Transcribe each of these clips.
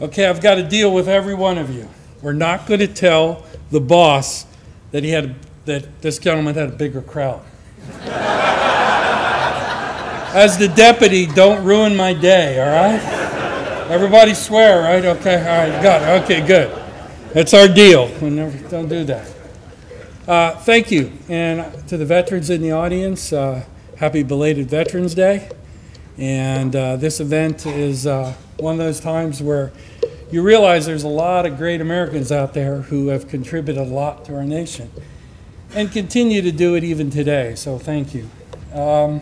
okay, I've got to deal with every one of you. We're not going to tell the boss that this gentleman had a bigger crowd. As the deputy, don't ruin my day, all right? Everybody swear, right? Okay, all right, got it. Okay, good. That's our deal. We never, don't do that. Thank you. And to the veterans in the audience, happy belated Veterans Day. And this event is one of those times where you realize there's a lot of great Americans out there who have contributed a lot to our nation and continue to do it even today, so thank you. I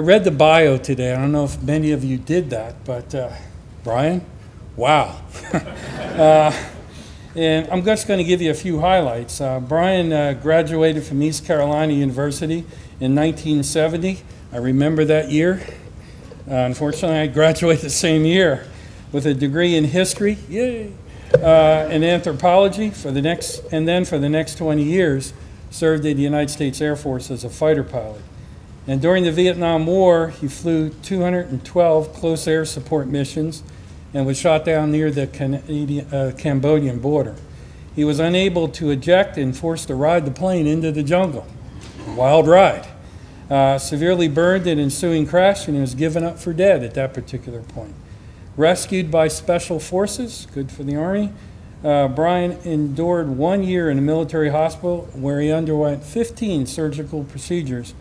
read the bio today. I don't know if many of you did that, but Brian, wow. And I'm just going to give you a few highlights. Brian graduated from East Carolina University in 1970. I remember that year. Unfortunately, I graduated the same year with a degree in history, yay, and anthropology and then for the next 20 years served in the United States Air Force as a fighter pilot. And during the Vietnam War, he flew 212 close air support missions and was shot down near the Cambodian border. He was unable to eject and forced to ride the plane into the jungle. Wild ride. Severely burned in ensuing crash, and he was given up for dead at that particular point. Rescued by special forces, good for the Army, Brian endured 1 year in a military hospital where he underwent 15 surgical procedures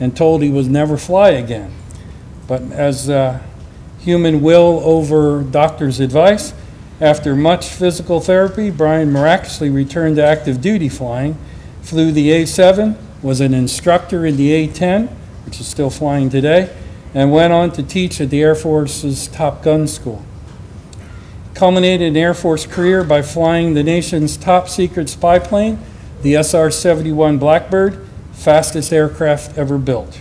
and told he would never fly again. But as human will over doctor's advice, after much physical therapy, Brian miraculously returned to active duty flying, flew the A-7, was an instructor in the A-10, which is still flying today, and went on to teach at the Air Force's Top Gun School. Culminated an Air Force career by flying the nation's top secret spy plane, the SR-71 Blackbird, fastest aircraft ever built,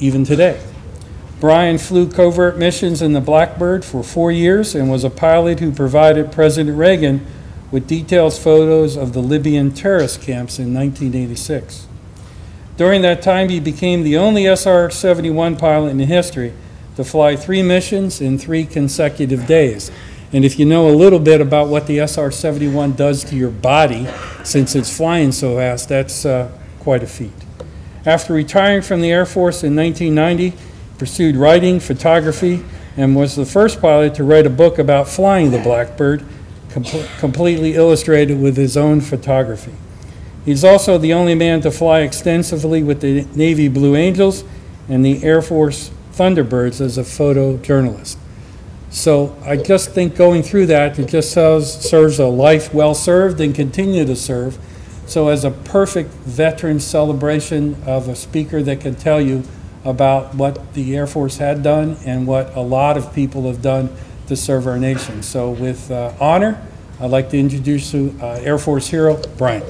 even today. Brian flew covert missions in the Blackbird for 4 years and was a pilot who provided President Reagan with detailed photos of the Libyan terrorist camps in 1986. During that time, he became the only SR-71 pilot in history to fly 3 missions in 3 consecutive days. And if you know a little bit about what the SR-71 does to your body, since it's flying so fast, that's quite a feat. After retiring from the Air Force in 1990, he pursued writing, photography, and was the first pilot to write a book about flying the Blackbird, completely illustrated with his own photography. He's also the only man to fly extensively with the Navy Blue Angels and the Air Force Thunderbirds as a photojournalist. So I just think going through that, it just serves a life well served and continue to serve. So as a perfect veteran celebration of a speaker that can tell you about what the Air Force had done and what a lot of people have done to serve our nation. So with honor, I'd like to introduce you, Air Force hero, Brian.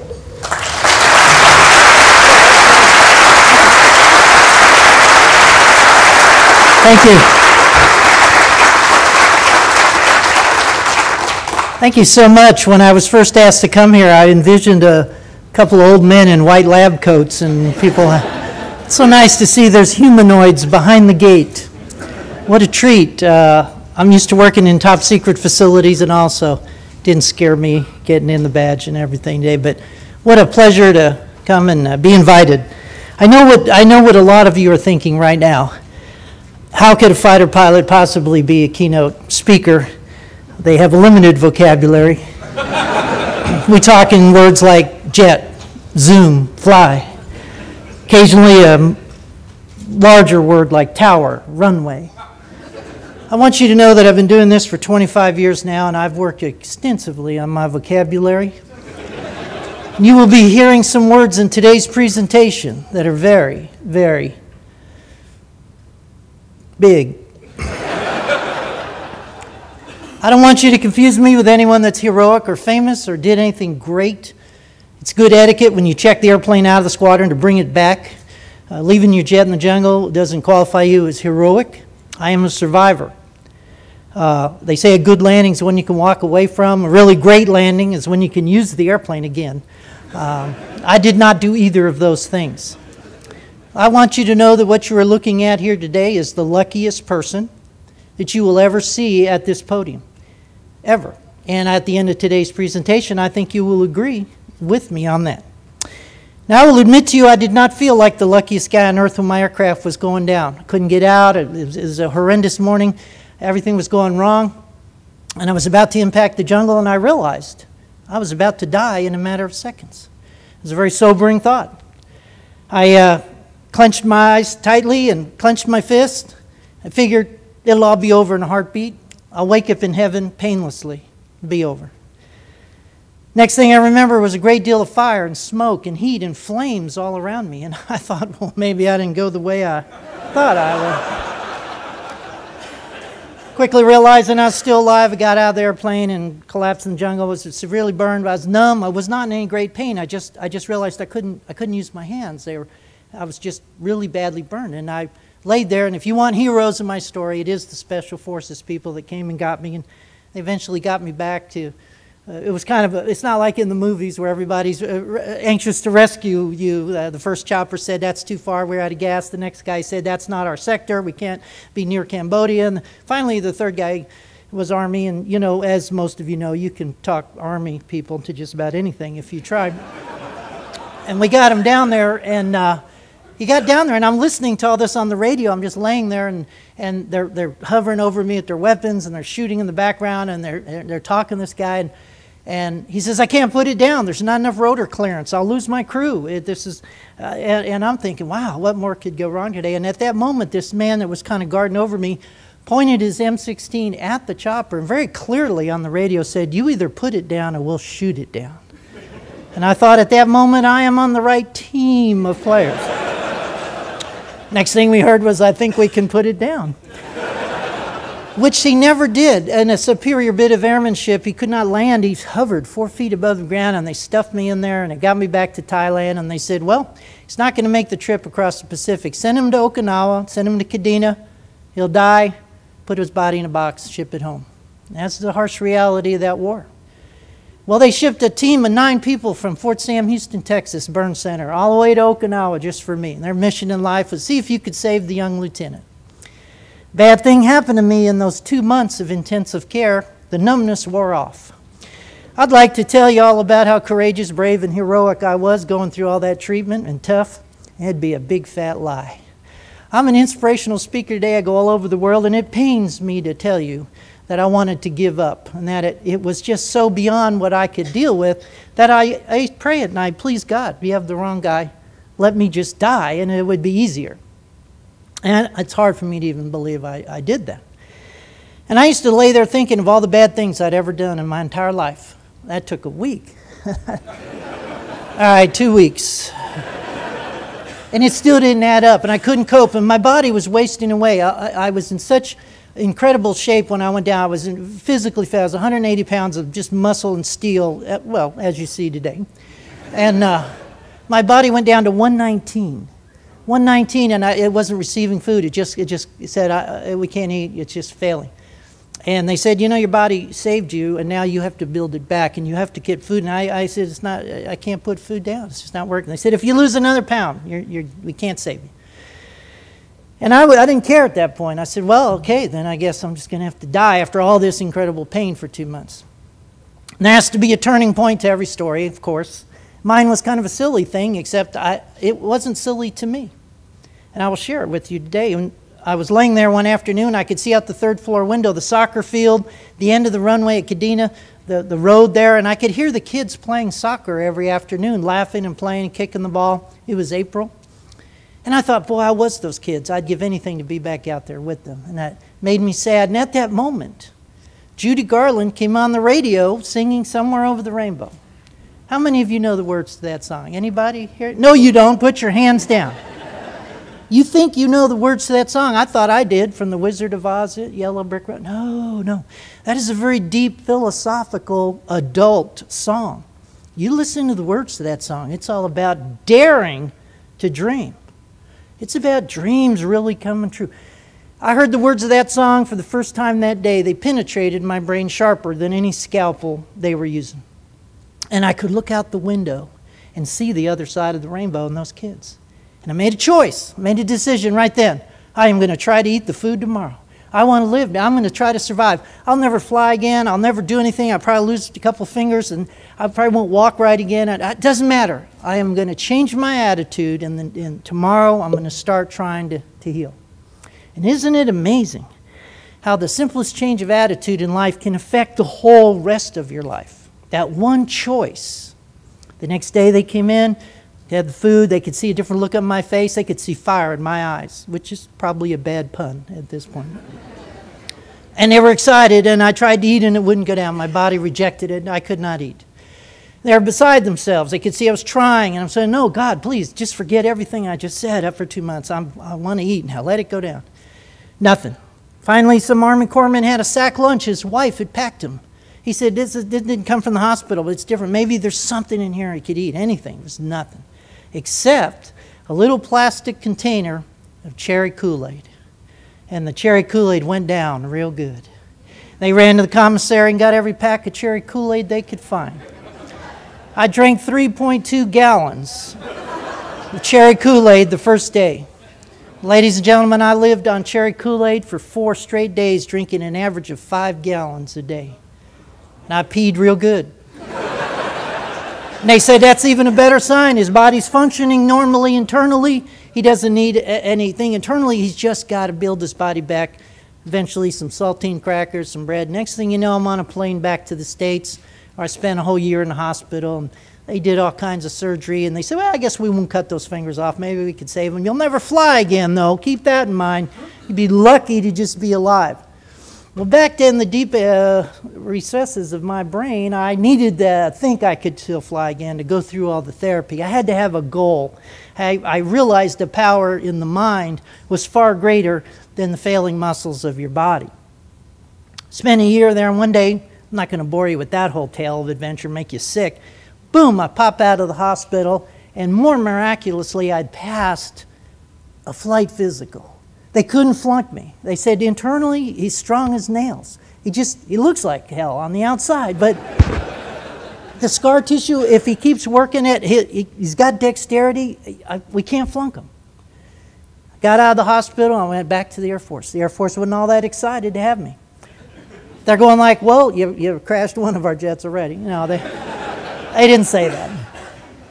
Thank you. Thank you so much. When I was first asked to come here, I envisioned a couple old men in white lab coats and people. It's so nice to see there's humanoids behind the gate. What a treat. I'm used to working in top secret facilities, and also didn't scare me getting in the badge and everything today, but what a pleasure to come and be invited. I know what a lot of you are thinking right now. How could a fighter pilot possibly be a keynote speaker? They have a limited vocabulary. We talk in words like jet, zoom, fly. Occasionally a larger word like tower, runway. I want you to know that I've been doing this for 25 years now, and I've worked extensively on my vocabulary. You will be hearing some words in today's presentation that are very, very big. I don't want you to confuse me with anyone that's heroic or famous or did anything great. It's good etiquette when you check the airplane out of the squadron to bring it back. Leaving your jet in the jungle doesn't qualify you as heroic. I am a survivor. They say a good landing is one you can walk away from. A really great landing is when you can use the airplane again. I did not do either of those things. I want you to know that what you are looking at here today is the luckiest person that you will ever see at this podium, ever. And at the end of today's presentation, I think you will agree with me on that. Now, I will admit to you, I did not feel like the luckiest guy on earth when my aircraft was going down. I couldn't get out. It was a horrendous morning. Everything was going wrong. And I was about to impact the jungle, and I realized I was about to die in a matter of seconds. It was a very sobering thought. I clenched my eyes tightly and clenched my fist. I figured it'll all be over in a heartbeat. I'll wake up in heaven painlessly. It'll be over. Next thing I remember was a great deal of fire and smoke and heat and flames all around me. And I thought, well, maybe I didn't go the way I thought I would. Quickly realizing I was still alive, I got out of the airplane and collapsed in the jungle. I was severely burned. I was numb. I was not in any great pain. I just realized I couldn't use my hands. I was just really badly burned. And I laid there. And if you want heroes in my story, it is the Special Forces people that came and got me. And they eventually got me back to... it was kind of, it's not like in the movies where everybody's anxious to rescue you. The first chopper said, that's too far, we're out of gas. The next guy said, that's not our sector, we can't be near Cambodia. And finally, the third guy was Army. And, you know, as most of you know, you can talk Army people to just about anything if you try. And we got him down there, and he got down there, and I'm listening to all this on the radio. I'm just laying there, and they're hovering over me with their weapons, and they're shooting in the background, and they're talking to this guy. And he says, I can't put it down. There's not enough rotor clearance. I'll lose my crew. And I'm thinking, wow, what more could go wrong today? And at that moment, this man that was kind of guarding over me pointed his M16 at the chopper and very clearly on the radio said, you either put it down or we'll shoot it down. And I thought at that moment, I am on the right team of players. Next thing we heard was, I think we can put it down. Which he never did. In a superior bit of airmanship, he could not land. He hovered 4 feet above the ground, and they stuffed me in there, and it got me back to Thailand. And they said, well, he's not going to make the trip across the Pacific. Send him to Okinawa, send him to Kadena. He'll die, put his body in a box, ship it home. And that's the harsh reality of that war. Well, they shipped a team of 9 people from Fort Sam Houston, Texas, burn center, all the way to Okinawa just for me. And their mission in life was see if you could save the young lieutenant. Bad thing happened to me in those 2 months of intensive care. The numbness wore off. I'd like to tell you all about how courageous, brave, and heroic I was going through all that treatment and tough. It'd be a big fat lie. I'm an inspirational speaker today. I go all over the world, and it pains me to tell you that I wanted to give up and that it was just so beyond what I could deal with that I pray at night, please God, you have the wrong guy. Let me just die, and it would be easier. And it's hard for me to even believe I did that. And I used to lay there thinking of all the bad things I'd ever done in my entire life. That took a week. All right, 2 weeks. And it still didn't add up, and I couldn't cope, and my body was wasting away. I was in such incredible shape when I went down. I was physically fat. I was 180 pounds of just muscle and steel, well, as you see today. And my body went down to 119. 119, and it wasn't receiving food. It just said, we can't eat. It's just failing. And they said, you know, your body saved you, and now you have to build it back, and you have to get food. And I said, it's not. I can't put food down. It's just not working. They said, if you lose another pound, we can't save you. And I didn't care at that point. I said, well, okay, then I guess I'm just going to have to die after all this incredible pain for 2 months. And there has to be a turning point to every story, of course. Mine was kind of a silly thing, except it wasn't silly to me. And I will share it with you today. When I was laying there one afternoon, I could see out the third floor window, the soccer field, the end of the runway at Kadena, the road there, and I could hear the kids playing soccer every afternoon, laughing and playing, kicking the ball. It was April. And I thought, boy, I was those kids. I'd give anything to be back out there with them. And that made me sad. And at that moment, Judy Garland came on the radio singing Somewhere Over the Rainbow. How many of you know the words to that song? Anybody here? No, you don't. Put your hands down. You think you know the words to that song. I thought I did from The Wizard of Oz, Yellow Brick Road. No, no. That is a very deep, philosophical, adult song. You listen to the words to that song. It's all about daring to dream. It's about dreams really coming true. I heard the words of that song for the first time that day. They penetrated my brain sharper than any scalpel they were using. And I could look out the window and see the other side of the rainbow and those kids. And I made a choice. I made a decision right then. I am going to try to eat the food tomorrow. I want to live. I'm going to try to survive. I'll never fly again. I'll never do anything. I'll probably lose a couple fingers, and I probably won't walk right again. It doesn't matter. I am going to change my attitude, and then tomorrow I'm going to start trying to heal. And isn't it amazing how the simplest change of attitude in life can affect the whole rest of your life? That one choice. The next day they came in, they had the food, they could see a different look on my face, they could see fire in my eyes, which is probably a bad pun at this point. And they were excited, and I tried to eat and it wouldn't go down. My body rejected it, and I could not eat. They were beside themselves. They could see I was trying, and I'm saying, no, God, please, just forget everything I just said after 2 months. I want to eat now. Let it go down. Nothing. Finally, some Army corpsman had a sack lunch. His wife had packed him. He said, this didn't come from the hospital, but it's different. Maybe there's something in here he could eat, anything. There's nothing. Except a little plastic container of cherry Kool-Aid. And the cherry Kool-Aid went down real good. They ran to the commissary and got every pack of cherry Kool-Aid they could find. I drank 3.2 gallons of cherry Kool-Aid the first day. Ladies and gentlemen, I lived on cherry Kool-Aid for 4 straight days, drinking an average of 5 gallons a day. And I peed real good. And they said, that's even a better sign. His body's functioning normally internally. He doesn't need anything internally. He's just got to build his body back. Eventually, some saltine crackers, some bread. Next thing you know, I'm on a plane back to the States. I spent a whole year in the hospital. And they did all kinds of surgery. And they said, well, I guess we won't cut those fingers off. Maybe we could save them. You'll never fly again, though. Keep that in mind. You'd be lucky to just be alive. Well, back in the deep recesses of my brain, I needed to think I could still fly again to go through all the therapy. I had to have a goal. I realized the power in the mind was far greater than the failing muscles of your body. Spent a year there, and one day, I'm not going to bore you with that whole tale of adventure, make you sick. Boom, I pop out of the hospital, and more miraculously, I'd passed a flight physical. They couldn't flunk me. They said, internally, he's strong as nails. He looks like hell on the outside, but the scar tissue, if he keeps working it, he's got dexterity. We can't flunk him. I got out of the hospital, I went back to the Air Force. The Air Force wasn't all that excited to have me. They're going like, well, you crashed one of our jets already. You know, they didn't say that.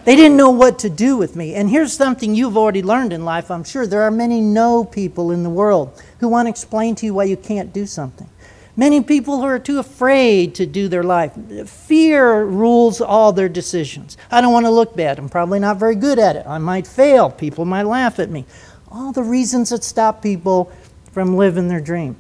They didn't know what to do with me. And here's something you've already learned in life, I'm sure. There are many no people in the world who want to explain to you why you can't do something. Many people who are too afraid to do their life. Fear rules all their decisions. I don't want to look bad. I'm probably not very good at it. I might fail. People might laugh at me. All the reasons that stop people from living their dream.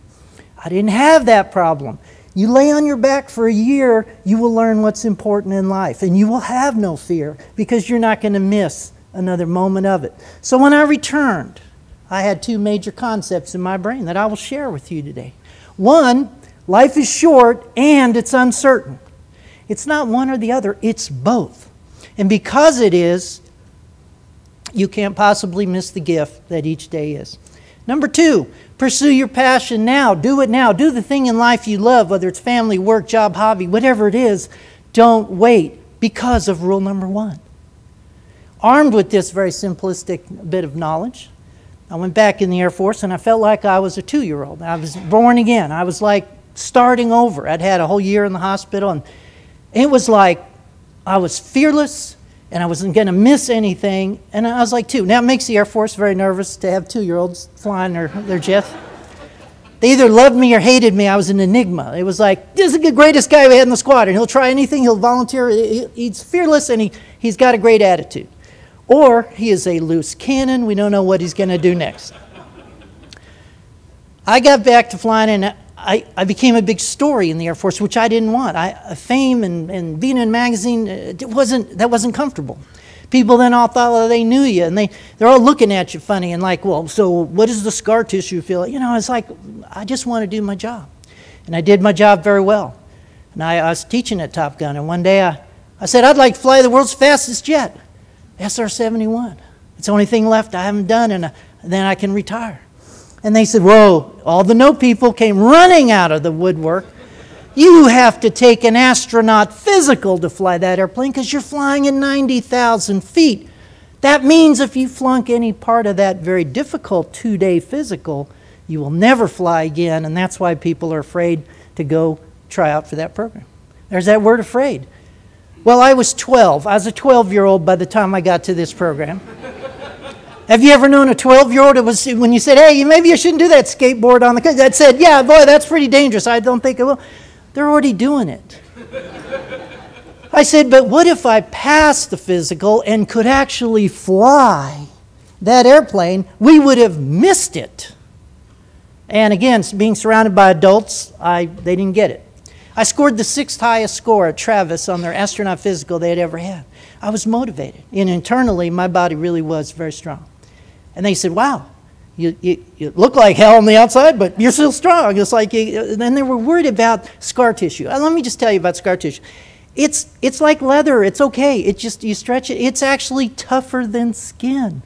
I didn't have that problem. You lay on your back for a year, you will learn what's important in life, and you will have no fear because you're not going to miss another moment of it. So when I returned, I had 2 major concepts in my brain that I will share with you today. One, life is short and it's uncertain. It's not one or the other, it's both. And because it is, you can't possibly miss the gift that each day is. Number 2, pursue your passion now. Do it now. Do the thing in life you love, whether it's family, work, job, hobby, whatever it is. Don't wait because of rule number 1. Armed with this very simplistic bit of knowledge, I went back in the Air Force and I felt like I was a 2-year-old. I was born again. I was like starting over. I'd had a whole year in the hospital, and it was like I was fearless. And I wasn't going to miss anything, and I was like 2. Now it makes the Air Force very nervous to have 2-year-olds flying their jets. They either loved me or hated me. I was an enigma. It was like, this is the greatest guy we had in the squadron. He'll try anything. He'll volunteer. He's fearless, and he's got a great attitude. Or he is a loose cannon. We don't know what he's going to do next. I got back to flying, and I became a big story in the Air Force, which I didn't want. Fame and being in a magazine, that wasn't comfortable. People then all thought, well, they knew you, and they're all looking at you funny and like, well, so what does the scar tissue feel like? You know, it's like, I just want to do my job. And I did my job very well. And I was teaching at Top Gun, and one day I said, I'd like to fly the world's fastest jet, SR-71. It's the only thing left I haven't done, and then I can retire. And they said, whoa, all the no people came running out of the woodwork. You have to take an astronaut physical to fly that airplane because you're flying at 90,000 feet. That means if you flunk any part of that very difficult 2-day physical, You will never fly again, and that's why people are afraid to go try out for that program. There's that word, afraid. Well, I was 12. I was a 12-year-old by the time I got to this program. Have you ever known a 12-year-old? It was when you said, hey, maybe you shouldn't do that skateboard on the coast. That said, yeah, boy, that's pretty dangerous. I don't think it will. They're already doing it. I said, but what if I passed the physical and could actually fly that airplane? We would have missed it. And again, being surrounded by adults, they didn't get it. I scored the 6th highest score at Travis on their astronaut physical they had ever had. I was motivated. And internally, my body really was very strong. And they said, wow, you look like hell on the outside, but you're still strong. It's like, and they were worried about scar tissue. Let me just tell you about scar tissue. It's like leather. It's okay. It just, you stretch it. It's actually tougher than skin.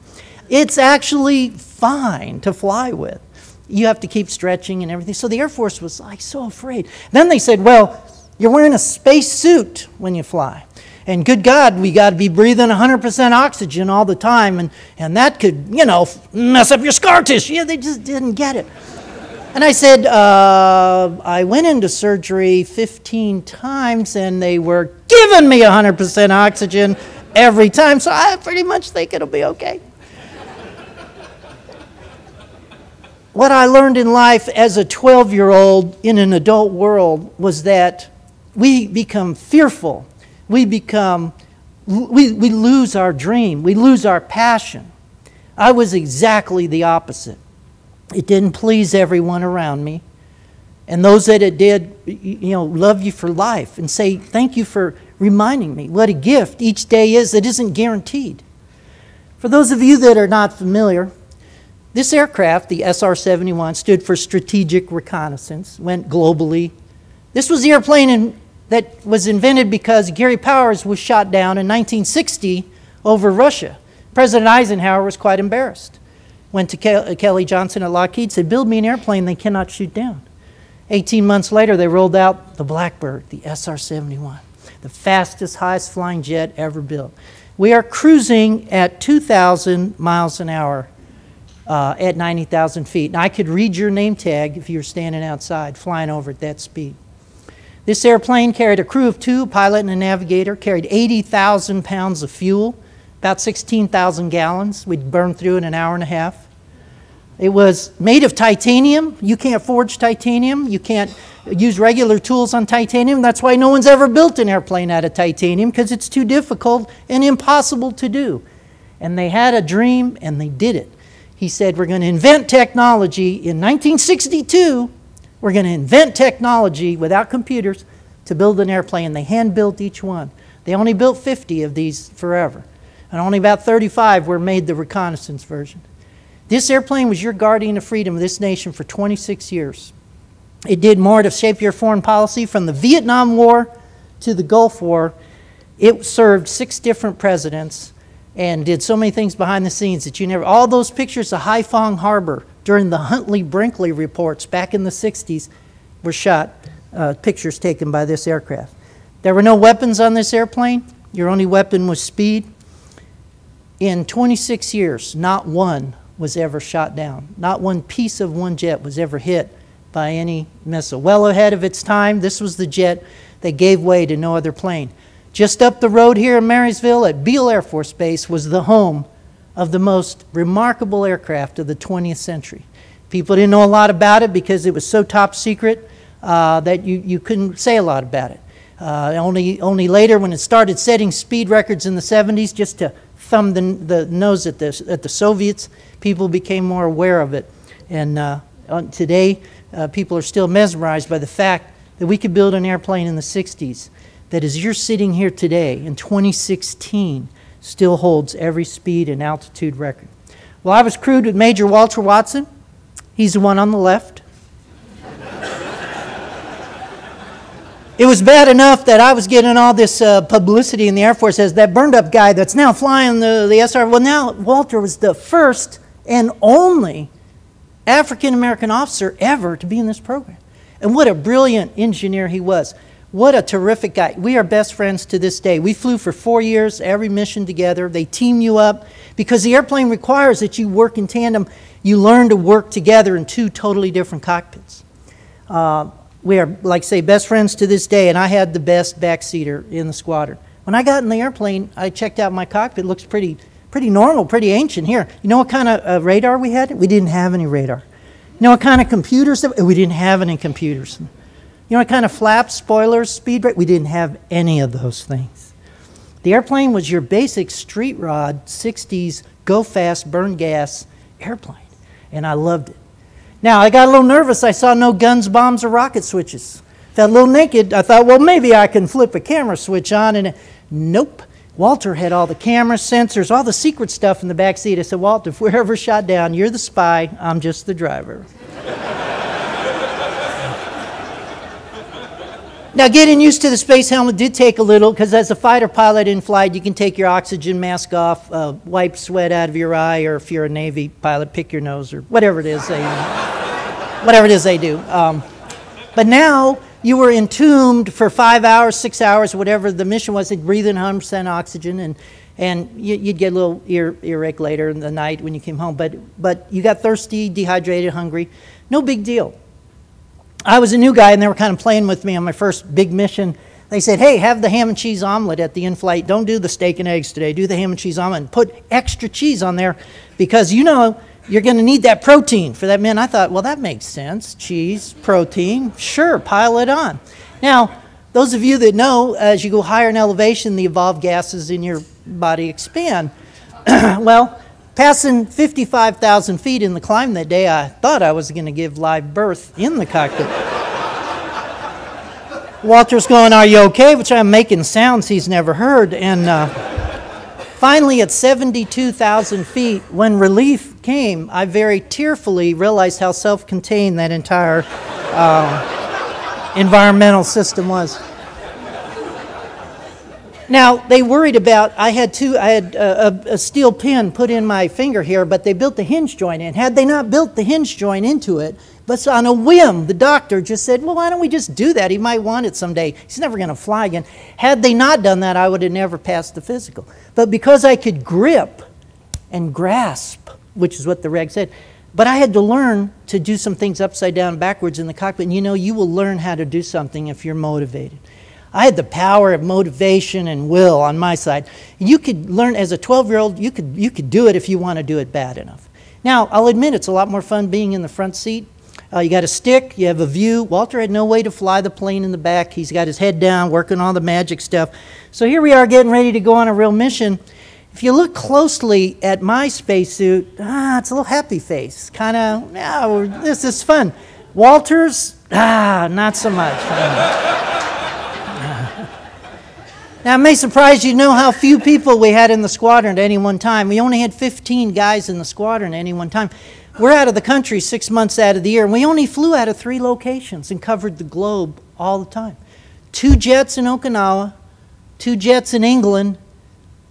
It's actually fine to fly with. You have to keep stretching and everything. So the Air Force was like so afraid. Then they said, well, you're wearing a space suit when you fly. And good God, we got to be breathing 100% oxygen all the time. And that could, you know, mess up your scar tissue. Yeah, they just didn't get it. And I said, I went into surgery 15 times and they were giving me 100% oxygen every time. So I pretty much think it'll be okay. What I learned in life as a 12-year-old in an adult world was that we become fearful. We lose our dream. We lose our passion. I was exactly the opposite. It didn't please everyone around me. And those that it did, you know, love you for life and say, thank you for reminding me what a gift each day is that isn't guaranteed. For those of you that are not familiar, this aircraft, the SR-71, stood for Strategic Reconnaissance, went globally. This was the airplane that was invented because Gary Powers was shot down in 1960 over Russia. President Eisenhower was quite embarrassed. Went to Kelly Johnson at Lockheed, said, build me an airplane they cannot shoot down. 18 months later, they rolled out the Blackbird, the SR-71, the fastest, highest flying jet ever built. We are cruising at 2,000 miles an hour at 90,000 feet. Now, I could read your name tag if you were standing outside flying over at that speed. This airplane carried a crew of 2, a pilot and a navigator, carried 80,000 pounds of fuel, about 16,000 gallons. We'd burn through in an hour and a half. It was made of titanium. You can't forge titanium. You can't use regular tools on titanium. That's why no one's ever built an airplane out of titanium, because it's too difficult and impossible to do. And they had a dream, and they did it. He said, we're going to invent technology. In 1962, we're going to invent technology without computers to build an airplane. They hand-built each one. They only built 50 of these forever. And only about 35 were made the reconnaissance version. This airplane was your guardian of freedom of this nation for 26 years. It did more to shape your foreign policy from the Vietnam War to the Gulf War. It served 6 different presidents and did so many things behind the scenes that you never... All those pictures of Haiphong Harbor during the Huntley-Brinkley reports back in the 60s were shot, pictures taken by this aircraft. There were no weapons on this airplane. Your only weapon was speed. In 26 years, not one was ever shot down. Not one piece of one jet was ever hit by any missile. Well ahead of its time, this was the jet that gave way to no other plane. Just up the road here in Marysville at Beale Air Force Base was the home of the most remarkable aircraft of the 20th century. People didn't know a lot about it because it was so top secret that you couldn't say a lot about it. Only later when it started setting speed records in the 70s just to thumb the nose at the Soviets, people became more aware of it. And today, people are still mesmerized by the fact that we could build an airplane in the 60s that, as you're sitting here today in 2016, still holds every speed and altitude record. Well, I was crewed with Major Walter Watson. He's the one on the left. It was bad enough that I was getting all this publicity in the Air Force as that burned up guy that's now flying the SR. Well, now Walter was the first and only African-American officer ever to be in this program. And what a brilliant engineer he was. What a terrific guy. We are best friends to this day. We flew for 4 years, every mission together. They team you up because the airplane requires that you work in tandem. You learn to work together in two totally different cockpits. We are, like I say, best friends to this day, and I had the best backseater in the squadron. When I got in the airplane, I checked out my cockpit. It looks pretty normal, pretty ancient here. You know what kind of radar we had? We didn't have any radar. You know what kind of computers? We didn't have any computers. You know what kind of flaps, spoilers, speed brake? We didn't have any of those things. The airplane was your basic street rod, 60s, go fast, burn gas airplane, and I loved it. Now, I got a little nervous. I saw no guns, bombs, or rocket switches. Felt a little naked. I thought, well, maybe I can flip a camera switch on. And nope. Walter had all the cameras, sensors, all the secret stuff in the back seat. I said, Walter, if we're ever shot down, you're the spy. I'm just the driver. Now, getting used to the space helmet did take a little, because as a fighter pilot in flight, you can take your oxygen mask off, wipe sweat out of your eye, or if you're a Navy pilot, pick your nose, or whatever it is they, whatever it is they do. But now, you were entombed for 5 hours, 6 hours, whatever the mission was. They'd breathe in 100% oxygen, and you'd get a little earache later in the night when you came home. But you got thirsty, dehydrated, hungry. No big deal. I was a new guy, and they were kind of playing with me on my first big mission. They said, hey, have the ham and cheese omelet at the in-flight. Don't do the steak and eggs today. Do the ham and cheese omelet and put extra cheese on there because, you know, you're going to need that protein for that man. I thought, well, that makes sense. Cheese, protein, sure, pile it on. Now, those of you that know, as you go higher in elevation, the evolved gases in your body expand. Well, passing 55,000 feet in the climb that day, I thought I was going to give live birth in the cockpit. Walter's going, are you okay? Which I'm making sounds he's never heard. And finally, at 72,000 feet, when relief came, I very tearfully realized how self-contained that entire environmental system was. Now, they worried about, I had a steel pin put in my finger here, but they built the hinge joint in. Had they not built the hinge joint into it, but on a whim, the doctor just said, well, why don't we just do that? He might want it someday. He's never going to fly again. Had they not done that, I would have never passed the physical. But because I could grip and grasp, which is what the reg said, but I had to learn to do some things upside down, backwards in the cockpit. And you know, you will learn how to do something if you're motivated. I had the power of motivation and will on my side. You could learn as a 12-year-old, you could do it if you want to do it bad enough. Now, I'll admit it's a lot more fun being in the front seat. You got a stick, you have a view. Walter had no way to fly the plane in the back. He's got his head down, working all the magic stuff. So here we are getting ready to go on a real mission. If you look closely at my spacesuit, it's a little happy face. Kind of, this is fun. Walter's, not so much. Now, it may surprise you to know how few people we had in the squadron at any one time. We only had 15 guys in the squadron at any one time. We're out of the country 6 months out of the year, and we only flew out of 3 locations and covered the globe all the time. 2 jets in Okinawa, 2 jets in England,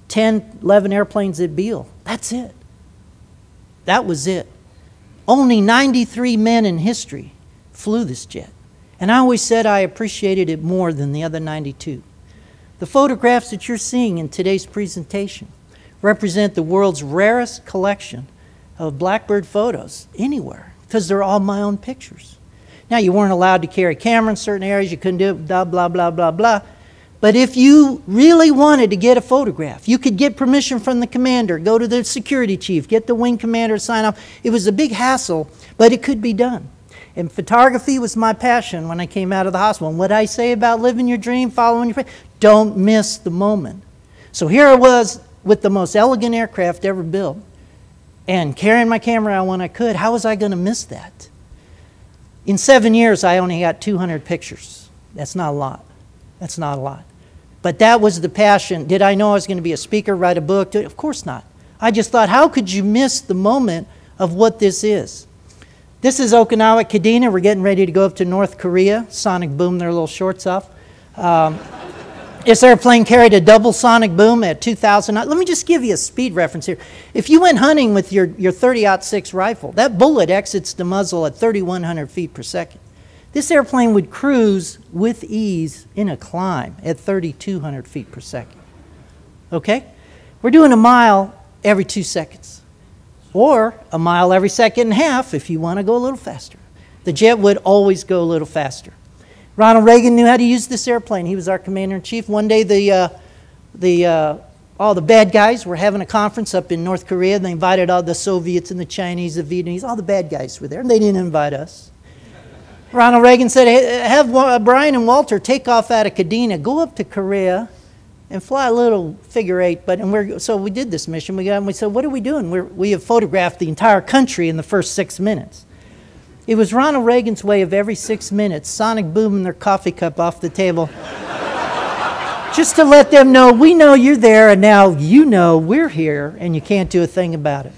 10, 11 airplanes at Beale. That's it. That was it. Only 93 men in history flew this jet. And I always said I appreciated it more than the other 92. The photographs that you're seeing in today's presentation represent the world's rarest collection of Blackbird photos anywhere, because they're all my own pictures. Now, you weren't allowed to carry a camera in certain areas. You couldn't do it, blah, blah, blah, blah, blah. But if you really wanted to get a photograph, you could get permission from the commander, go to the security chief, get the wing commander to sign off. It was a big hassle, but it could be done. And photography was my passion when I came out of the hospital. And what I say about living your dream, following your passion, don't miss the moment. So here I was with the most elegant aircraft ever built and carrying my camera out when I could. How was I going to miss that? In 7 years, I only got 200 pictures. That's not a lot. That's not a lot. But that was the passion. Did I know I was going to be a speaker, write a book? Of course not. I just thought, how could you miss the moment of what this is? This is Okinawa, Kadena. We're getting ready to go up to North Korea. Sonic boom their little shorts off. This airplane carried a double sonic boom at 2,000. Let me just give you a speed reference here. If you went hunting with your 30-06 rifle, that bullet exits the muzzle at 3,100 feet per second. This airplane would cruise with ease in a climb at 3,200 feet per second. Okay? We're doing a mile every 2 seconds, or a mile every second and a half if you want to go a little faster. The jet would always go a little faster. Ronald Reagan knew how to use this airplane. He was our commander-in-chief. One day, all the bad guys were having a conference up in North Korea. They invited all the Soviets and the Chinese, the Vietnamese, all the bad guys were there, and they didn't invite us. Ronald Reagan said, hey, have Brian and Walter take off out of Kadena, go up to Korea, and fly a little figure eight. So we did this mission. We got and we said, what are we doing? We have photographed the entire country in the first 6 minutes. It was Ronald Reagan's way of every 6 minutes, sonic booming their coffee cup off the table just to let them know, we know you're there, and now you know we're here, and you can't do a thing about it.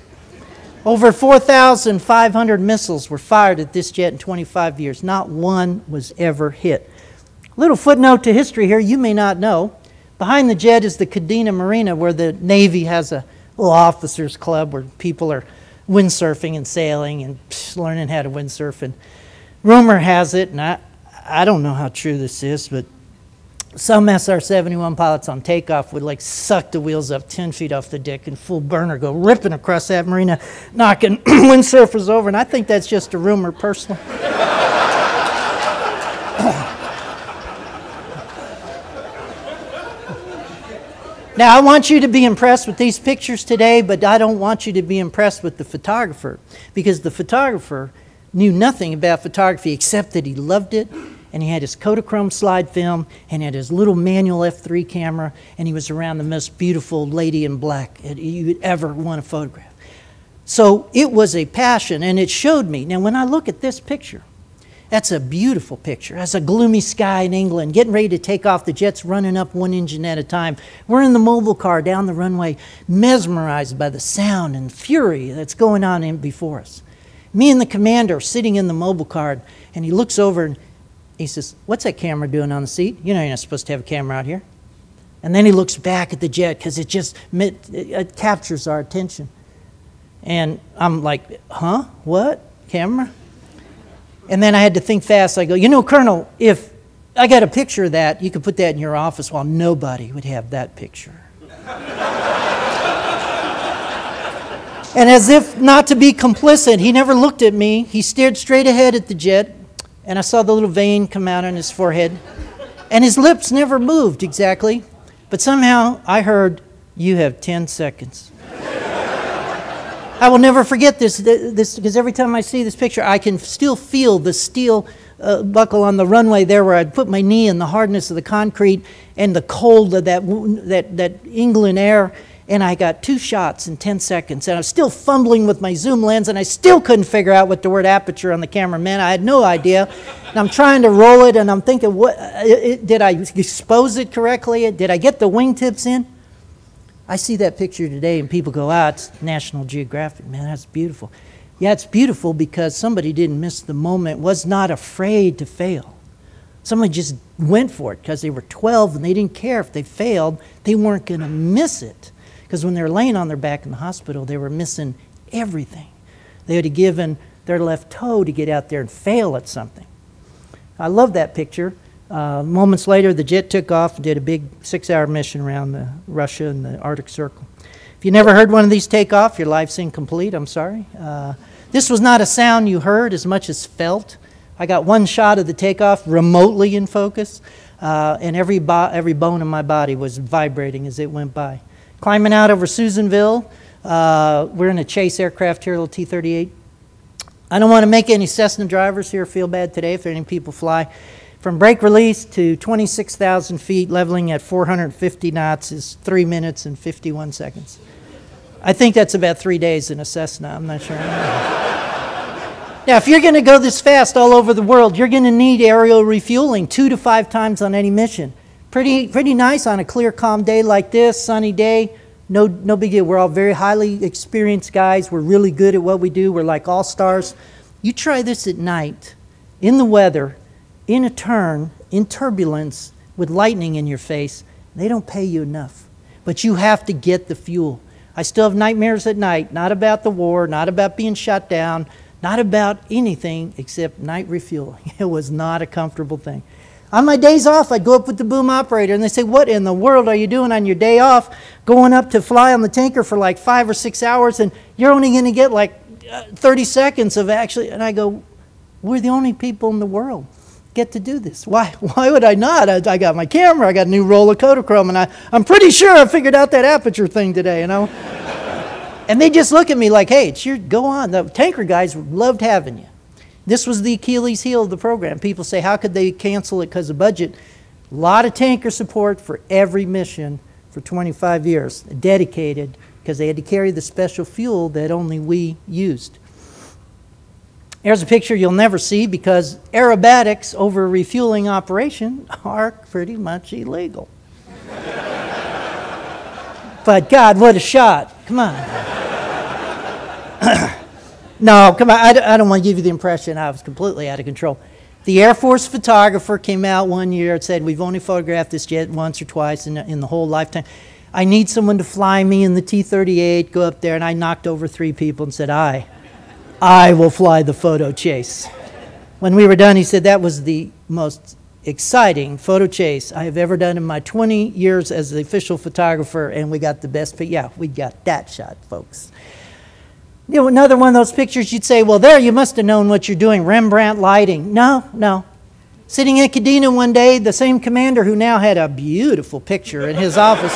Over 4,500 missiles were fired at this jet in 25 years. Not one was ever hit. Little footnote to history here you may not know. Behind the jet is the Kadena Marina, where the Navy has a little officers club where people are windsurfing and sailing and learning how to windsurf. And rumor has it, and I don't know how true this is, but some SR-71 pilots on takeoff would like suck the wheels up 10 feet off the deck and full burner go ripping across that marina, knocking windsurfers over. And I think that's just a rumor, personally. Now, I want you to be impressed with these pictures today, but I don't want you to be impressed with the photographer, because the photographer knew nothing about photography except that he loved it, and he had his Kodachrome slide film, and he had his little manual F3 camera, and he was around the most beautiful lady in black you would ever want to photograph. So it was a passion, and it showed me. Now, when I look at this picture, that's a beautiful picture. That's a gloomy sky in England, getting ready to take off. The jet's running up one engine at a time. We're in the mobile car down the runway, mesmerized by the sound and fury that's going on before us. Me and the commander are sitting in the mobile car, and he looks over and he says, what's that camera doing on the seat? You know you're not supposed to have a camera out here. And then he looks back at the jet, because it just it captures our attention. And I'm like, huh? What? Camera? And then I had to think fast. I go, you know, Colonel, if I got a picture of that, you could put that in your office. Well, nobody would have that picture. And as if not to be complicit, he never looked at me. He stared straight ahead at the jet, and I saw the little vein come out on his forehead. And his lips never moved exactly. But somehow I heard, you have 10 seconds. I will never forget this, because every time I see this picture, I can still feel the steel buckle on the runway there where I'd put my knee in the hardness of the concrete and the cold of that England air. And I got 2 shots in 10 seconds. And I was still fumbling with my zoom lens, and I still couldn't figure out what the word aperture on the camera meant. I had no idea. And I'm trying to roll it, and I'm thinking, what, did I expose it correctly? Did I get the wingtips in? I see that picture today, and people go, ah, it's National Geographic. Man, that's beautiful. Yeah, it's beautiful because somebody didn't miss the moment, was not afraid to fail. Somebody just went for it because they were 12, and they didn't care if they failed. They weren't going to miss it, because when they were laying on their back in the hospital, they were missing everything. They would have given their left toe to get out there and fail at something. I love that picture. Moments later, the jet took off and did a big 6-hour mission around Russia and the Arctic Circle. If you never heard one of these take off, your life's incomplete, I'm sorry. This was not a sound you heard as much as felt. I got 1 shot of the takeoff remotely in focus, and every bone in my body was vibrating as it went by. Climbing out over Susanville, we're in a chase aircraft here, a little T-38. I don't want to make any Cessna drivers here feel bad today if there are any people fly. From brake release to 26,000 feet, leveling at 450 knots is 3 minutes and 51 seconds. I think that's about 3 days in a Cessna. I'm not sure. Now, if you're going to go this fast all over the world, you're going to need aerial refueling 2 to 5 times on any mission. Pretty nice on a clear, calm day like this, sunny day. No big deal. We're all very highly experienced guys. We're really good at what we do. We're like all stars. You try this at night, in the weather, in a turn, in turbulence, with lightning in your face. They don't pay you enough. But you have to get the fuel. I still have nightmares at night, not about the war, not about being shot down, Not about anything except night refueling. It was not a comfortable thing. On my days off, I'd go up with the boom operator, and they say, what in the world are you doing on your day off, going up to fly on the tanker for like 5 or 6 hours, and you're only going to get like 30 seconds of actually, and I go, we're the only people in the world get to do this. Why would I not? I got my camera, I got a new roll of Kodachrome, and I'm pretty sure I figured out that aperture thing today, you know? And they just look at me like, hey, it's your, go on. The tanker guys loved having you. This was the Achilles heel of the program. People say, how could they cancel it because of budget? A lot of tanker support for every mission for 25 years, dedicated, because they had to carry the special fuel that only we used. There's a picture you'll never see because aerobatics over a refueling operation are pretty much illegal. But God, what a shot. Come on. No, come on, I don't want to give you the impression I was completely out of control. The Air Force photographer came out one year and said, we've only photographed this jet once or twice in the whole lifetime. I need someone to fly me in the T-38, go up there, and I knocked over 3 people and said, I will fly the photo chase. When we were done, he said, that was the most exciting photo chase I have ever done in my 20 years as the official photographer, and we got the best, but yeah, we got that shot, folks. You know, another one of those pictures you'd say, well, there you must have known what you're doing, Rembrandt lighting. No, no. Sitting in Kadena one day, the same commander who now had a beautiful picture in his office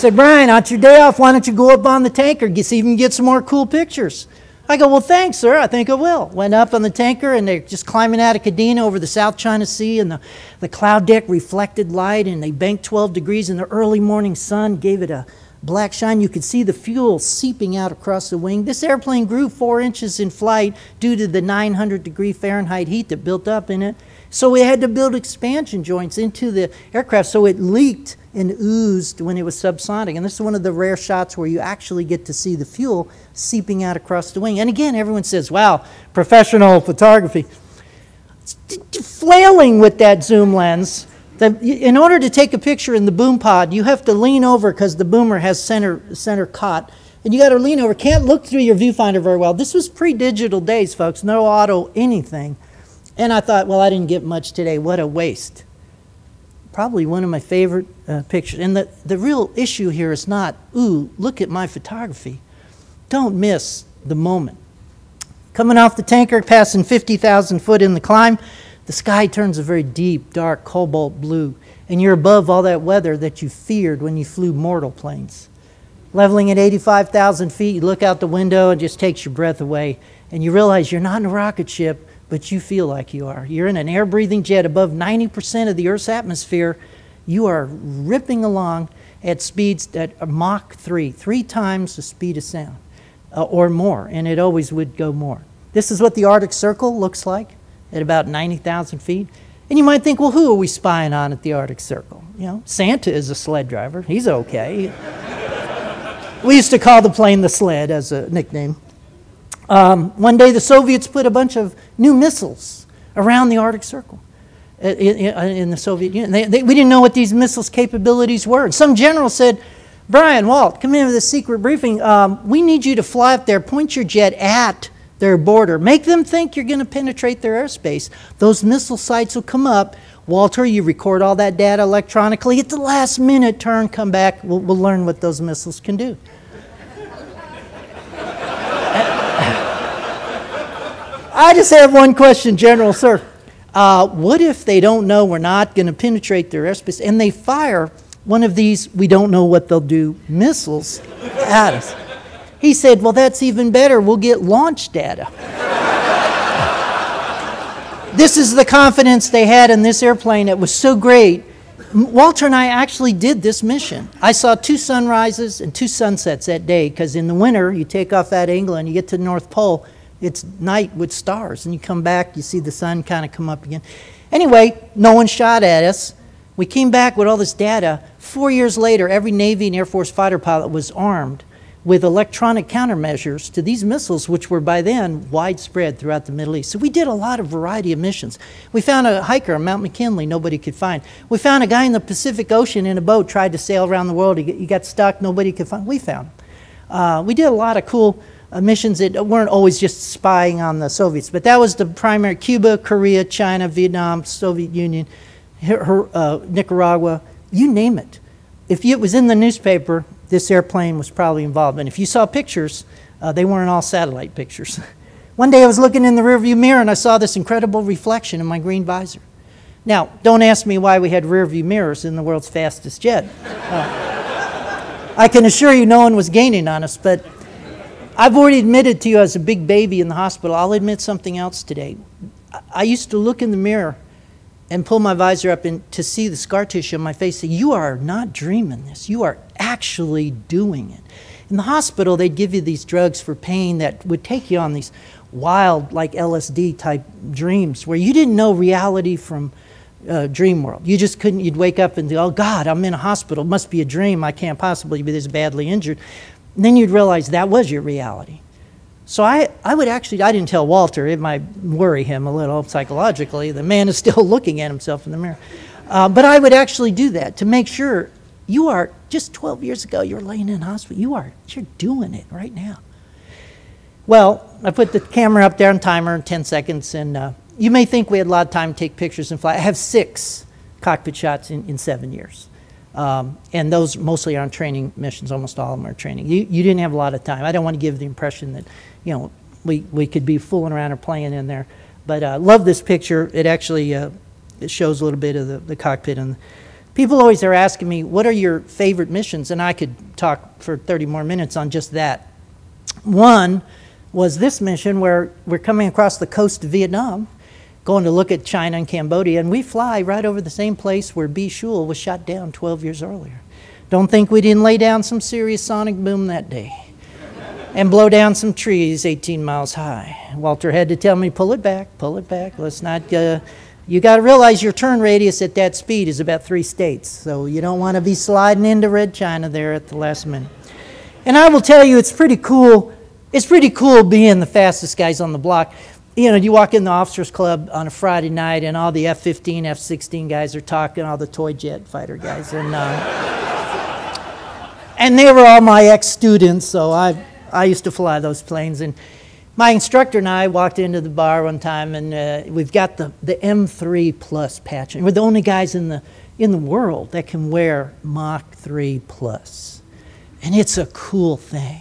said, Brian, on your day off, why don't you go up on the tanker, see if you can get some more cool pictures? I go, well, thanks, sir, I think I will. Went up on the tanker, and they're just climbing out of Kadena over the South China Sea, and the cloud deck reflected light, and they banked 12 degrees, and the early morning sun gave it a black shine. You could see the fuel seeping out across the wing. This airplane grew 4 inches in flight due to the 900-degree Fahrenheit heat that built up in it. So we had to build expansion joints into the aircraft so it leaked and oozed when it was subsonic. And this is one of the rare shots where you actually get to see the fuel seeping out across the wing. And again, everyone says, wow, professional photography. Flailing with that zoom lens. In order to take a picture in the boom pod, you have to lean over because the boomer has center cot. And you got to lean over. Can't look through your viewfinder very well. This was pre-digital days, folks. No auto anything. And I thought, well, I didn't get much today. What a waste. Probably one of my favorite pictures. And the real issue here is not, ooh, look at my photography. Don't miss the moment. Coming off the tanker, passing 50,000 foot in the climb, the sky turns a very deep, dark, cobalt blue, and you're above all that weather that you feared when you flew mortal planes. Leveling at 85,000 feet, you look out the window and it just takes your breath away, and you realize you're not in a rocket ship, but you feel like you are. You're in an air-breathing jet above 90% of the Earth's atmosphere. You are ripping along at speeds that are Mach 3, 3 times the speed of sound, or more, and it always would go more. This is what the Arctic Circle looks like at about 90,000 feet. And you might think, well, who are we spying on at the Arctic Circle? You know, Santa is a sled driver. He's okay. We used to call the plane the sled as a nickname. One day the Soviets put a bunch of new missiles around the Arctic Circle in the Soviet Union. We didn't know what these missiles' capabilities were. And some general said, Brian, Walt, come in with a secret briefing. We need you to fly up there, point your jet at their border. Make them think you're going to penetrate their airspace. Those missile sites will come up. Walter, you record all that data electronically. At the last minute, turn, come back. We'll learn what those missiles can do. I just have one question, General, sir. What if they don't know we're not going to penetrate their airspace and they fire one of these, we don't know what they'll do, missiles at us? He said, well, that's even better. We'll get launch data. This is the confidence they had in this airplane that was so great. Walter and I actually did this mission. I saw 2 sunrises and 2 sunsets that day, because in the winter, you take off at England, you get to the North Pole, it's night with stars, and you come back, you see the sun kind of come up again. Anyway, no one shot at us. We came back with all this data. 4 years later, every Navy and Air Force fighter pilot was armed with electronic countermeasures to these missiles, which were by then widespread throughout the Middle East. So we did a lot of variety of missions. We found a hiker on Mount McKinley nobody could find. We found a guy in the Pacific Ocean in a boat, tried to sail around the world. He got stuck, nobody could find. We found him. We did a lot of cool missions that weren't always just spying on the Soviets. But that was the primary: Cuba, Korea, China, Vietnam, Soviet Union, Nicaragua, you name it. If it was in the newspaper, this airplane was probably involved. And if you saw pictures, they weren't all satellite pictures. One day I was looking in the rearview mirror and I saw this incredible reflection in my green visor. Now, don't ask me why we had rearview mirrors in the world's fastest jet. I can assure you no one was gaining on us, but I've already admitted to you as a big baby in the hospital. I'll admit something else today. I used to look in the mirror and pull my visor up to see the scar tissue on my face. Say, you are not dreaming this. You are actually doing it. In the hospital, they'd give you these drugs for pain that would take you on these wild, like LSD type dreams where you didn't know reality from dream world. You just couldn't, you'd wake up and think, oh God, I'm in a hospital. It must be a dream. I can't possibly be this badly injured. And then you'd realize that was your reality. So I would actually, I didn't tell Walter, it might worry him a little psychologically. The man is still looking at himself in the mirror. But I would actually do that to make sure you are, just 12 years ago, you were laying in hospital. You're doing it right now. Well, I put the camera up there on timer in 10 seconds, and you may think we had a lot of time to take pictures and fly. I have 6 cockpit shots in 7 years. And those mostly are on training missions. Almost all of them are training. You didn't have a lot of time. I don't want to give the impression that, you know, we could be fooling around or playing in there. But I love this picture. It actually it shows a little bit of the cockpit. And people always are asking me, what are your favorite missions? And I could talk for 30 more minutes on just that. One was this mission where we're coming across the coast of Vietnam, going to look at China and Cambodia, and we fly right over the same place where B. Schul was shot down 12 years earlier. Don't think we didn't lay down some serious sonic boom that day and blow down some trees 18 miles high. Walter had to tell me, pull it back, let's not, you got to realize your turn radius at that speed is about 3 states, so you don't want to be sliding into Red China there at the last minute. And I will tell you, it's pretty cool being the fastest guys on the block. You know, you walk in the officers club on a Friday night and all the F-15, F-16 guys are talking, all the toy jet fighter guys. And, and they were all my ex-students, so I used to fly those planes. And my instructor and I walked into the bar one time, and we've got the M3 Plus patch. And we're the only guys in the world that can wear Mach 3 Plus. And it's a cool thing.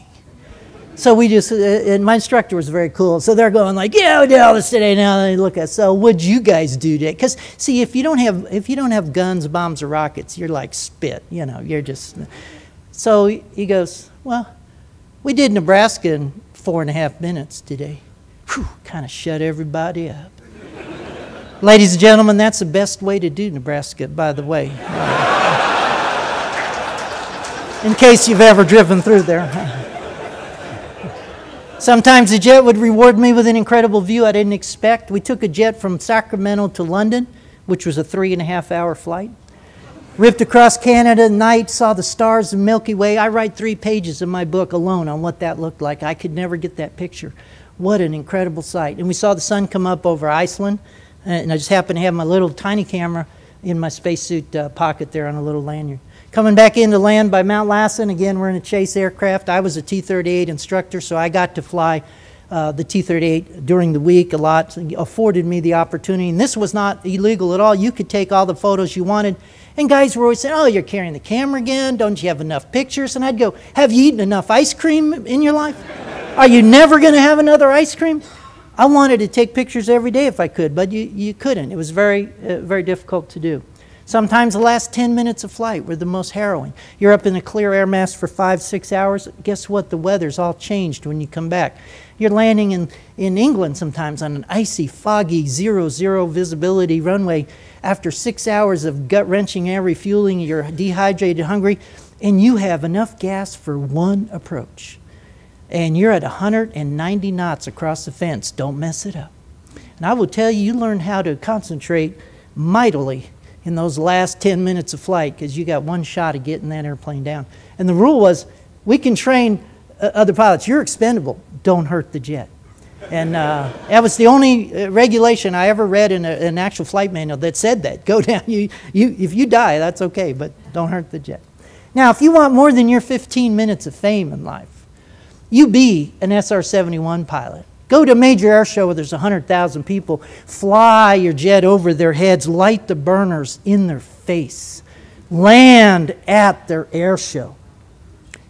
So we just, and my instructor was very cool. So they're going like, yeah, we did all this today. Now they look at, so what'd you guys do today? Because see, if you don't have guns, bombs, or rockets, you're like spit. You know, you're just. So he goes, well, we did Nebraska in 4.5 minutes today. Whew, kind of shut everybody up. Ladies and gentlemen, that's the best way to do Nebraska, by the way. In case you've ever driven through there. Sometimes the jet would reward me with an incredible view I didn't expect. We took a jet from Sacramento to London, which was a 3.5-hour flight. Ripped across Canada at night, saw the stars and Milky Way. I write 3 pages in my book alone on what that looked like. I could never get that picture. What an incredible sight. And we saw the sun come up over Iceland, and I just happened to have my little tiny camera in my spacesuit pocket there on a little lanyard. Coming back into land by Mount Lassen, again, we're in a chase aircraft. I was a T-38 instructor, so I got to fly the T-38 during the week a lot. It afforded me the opportunity, and this was not illegal at all. You could take all the photos you wanted, and guys were always saying, oh, you're carrying the camera again, don't you have enough pictures? And I'd go, have you eaten enough ice cream in your life? Are you never going to have another ice cream? I wanted to take pictures every day if I could, but you couldn't. It was very difficult to do. Sometimes the last 10 minutes of flight were the most harrowing. You're up in a clear air mass for 5, 6 hours. Guess what? The weather's all changed when you come back. You're landing in England sometimes on an icy, foggy, 0-0 visibility runway. After 6 hours of gut-wrenching air refueling, you're dehydrated, hungry, and you have enough gas for 1 approach. And you're at 190 knots across the fence. Don't mess it up. And I will tell you, you learn how to concentrate mightily in those last 10 minutes of flight, because you got 1 shot of getting that airplane down. And the rule was, we can train other pilots. You're expendable. Don't hurt the jet. And that was the only regulation I ever read in an actual flight manual that said that. Go down. If you die, that's okay, but don't hurt the jet. Now, if you want more than your 15 minutes of fame in life, You be an SR-71 pilot. Go to a major air show where there's 100,000 people, fly your jet over their heads, light the burners in their face, land at their air show,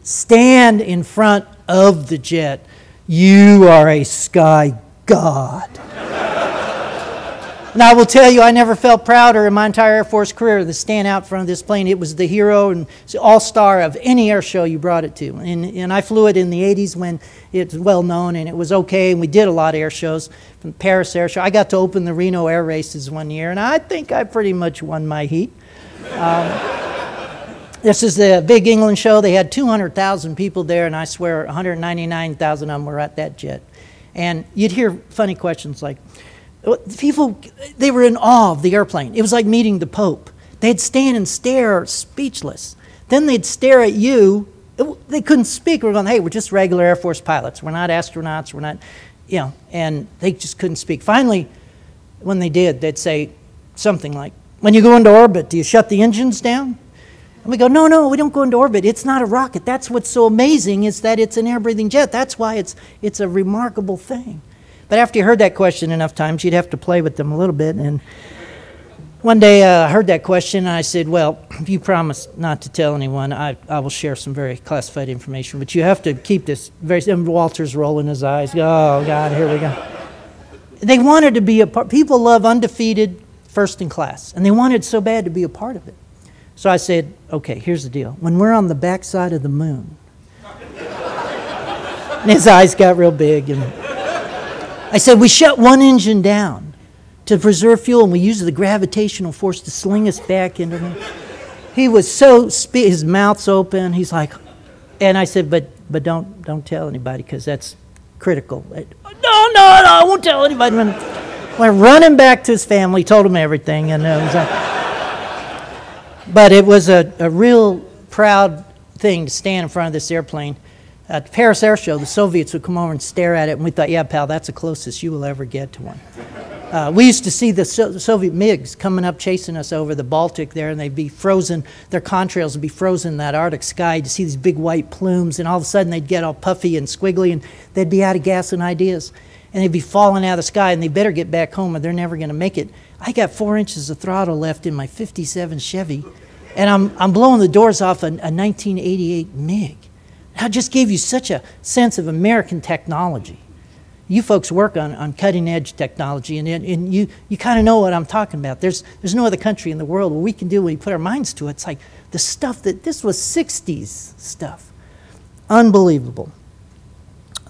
stand in front of the jet. You are a sky god. And I will tell you, I never felt prouder in my entire Air Force career than stand out in front of this plane. It was the hero and all-star of any air show you brought it to. And I flew it in the 80s when it was well-known and it was okay, and we did a lot of air shows, from Paris Air Show. I got to open the Reno air races one year, and I think I pretty much won my heat. This is the Big England show. They had 200,000 people there, and I swear 199,000 of them were at that jet. And you'd hear funny questions like, people, they were in awe of the airplane. It was like meeting the Pope. They'd stand and stare, speechless. Then they'd stare at you. They couldn't speak. We're going, hey, we're just regular Air Force pilots. We're not astronauts. We're not, you know, and they just couldn't speak. Finally, when they did, they'd say something like, when you go into orbit, do you shut the engines down? And we go, no, no, we don't go into orbit. It's not a rocket. That's what's so amazing is that it's an air-breathing jet. That's why it's a remarkable thing. But after you heard that question enough times, you'd have to play with them a little bit. And one day I heard that question, and I said, well, if you promise not to tell anyone, I will share some very classified information. But you have to keep this very... And Walter's rolling his eyes. Oh, God, here we go. They wanted to be a part... People love undefeated first in class, and they wanted so bad to be a part of it. So I said, okay, here's the deal. When we're on the backside of the moon... And his eyes got real big, and... I said, we shut one engine down to preserve fuel, and we used the gravitational force to sling us back into the... He was so... His mouth's open. He's like... And I said, but don't tell anybody, because that's critical. No, I won't tell anybody. When I running back to his family, told him everything. And it was like, but it was a real proud thing to stand in front of this airplane. At the Paris Air Show, the Soviets would come over and stare at it, and we thought, yeah, pal, that's the closest you will ever get to one. We used to see the Soviet MiGs coming up, chasing us over the Baltic there, and they'd be frozen, their contrails would be frozen in that Arctic sky. You'd see these big white plumes, and all of a sudden they'd get all puffy and squiggly, and they'd be out of gas and ideas, and they'd be falling out of the sky, and they better get back home, or they're never going to make it. I got 4 inches of throttle left in my '57 Chevy, and I'm blowing the doors off a 1988 MiG. I just gave you such a sense of American technology. You folks work on cutting-edge technology, and you kind of know what I'm talking about. There's no other country in the world where we can do when we put our minds to it. It's like the stuff that... This was 60s stuff. Unbelievable.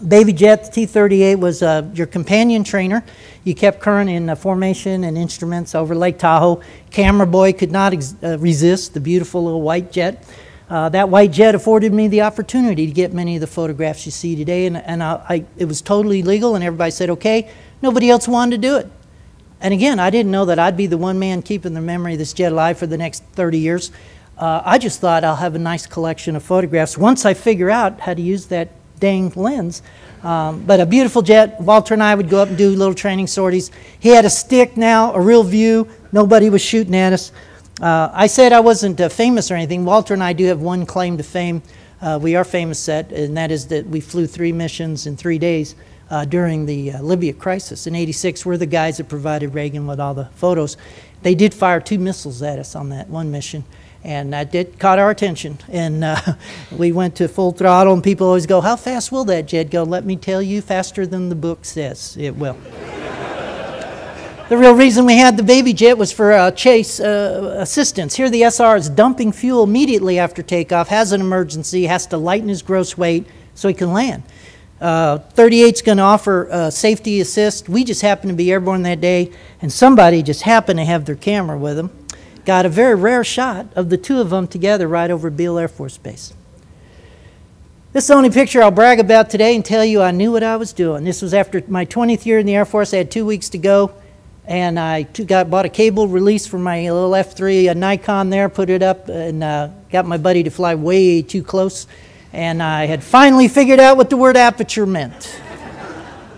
Baby jet, the T-38, was your companion trainer. You kept current in formation and instruments over Lake Tahoe. Camera boy could not resist the beautiful little white jet. That white jet afforded me the opportunity to get many of the photographs you see today, and it was totally legal, and everybody said, okay. Nobody else wanted to do it. And again, I didn't know that I'd be the one man keeping the memory of this jet alive for the next 30 years. I just thought I'll have a nice collection of photographs once I figure out how to use that dang lens. But a beautiful jet. Walter and I would go up and do little training sorties. He had a stick now, a real view. Nobody was shooting at us. I said I wasn't famous or anything. Walter and I do have one claim to fame. We are famous at, and that is that we flew 3 missions in 3 days during the Libya crisis. In '86, we're the guys that provided Reagan with all the photos. They did fire 2 missiles at us on that one mission, and that did caught our attention. And we went to full throttle, and people always go, how fast will that jet go? Let me tell you, faster than the book says it will. The real reason we had the baby jet was for chase assistance. Here the SR is dumping fuel immediately after takeoff, has an emergency, has to lighten his gross weight so he can land. 38's going to offer safety assist. We just happened to be airborne that day, and somebody just happened to have their camera with them. Got a very rare shot of the two of them together right over Beale Air Force Base. This is the only picture I'll brag about today and tell you I knew what I was doing. This was after my 20th year in the Air Force. I had 2 weeks to go. And I bought a cable release for my little F3, a Nikon there, put it up, and got my buddy to fly way too close. And I had finally figured out what the word aperture meant.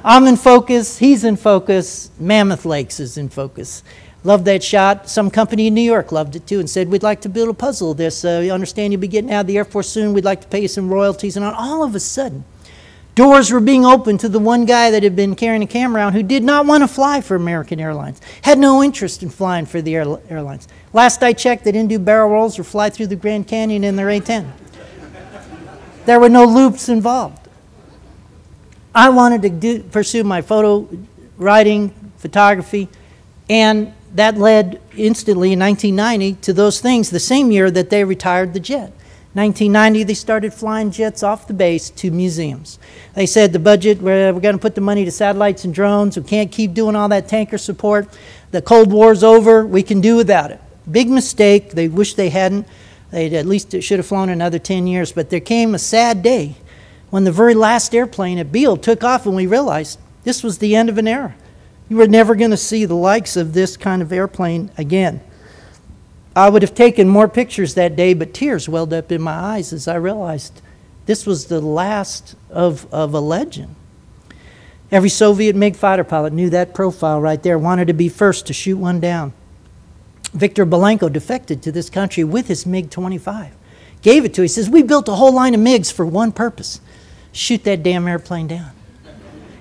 I'm in focus, he's in focus, Mammoth Lakes is in focus. Loved that shot. Some company in New York loved it too and said, we'd like to build a puzzle of this. You understand you'll be getting out of the Air Force soon. We'd like to pay you some royalties. And all of a sudden, Doors were being opened to the one guy that had been carrying a camera around who did not want to fly for American Airlines, had no interest in flying for the airlines. Last I checked, they didn't do barrel rolls or fly through the Grand Canyon in their A-10. There were no loops involved. I wanted to pursue my photo writing, photography, and that led instantly in 1990 to those things, the same year that they retired the jet. 1990, they started flying jets off the base to museums. They said the budget, we're going to put the money to satellites and drones. We can't keep doing all that tanker support. The Cold War's over. We can do without it. Big mistake. They wish they hadn't. They at least should have flown another 10 years. But there came a sad day when the very last airplane at Beale took off and we realized this was the end of an era. You were never going to see the likes of this kind of airplane again. I would have taken more pictures that day, but tears welled up in my eyes as I realized this was the last of a legend. Every Soviet MiG fighter pilot knew that profile right there, wanted to be first to shoot one down. Viktor Belenko defected to this country with his MiG-25, gave it to him. He says, we built a whole line of MiGs for one purpose, shoot that damn airplane down.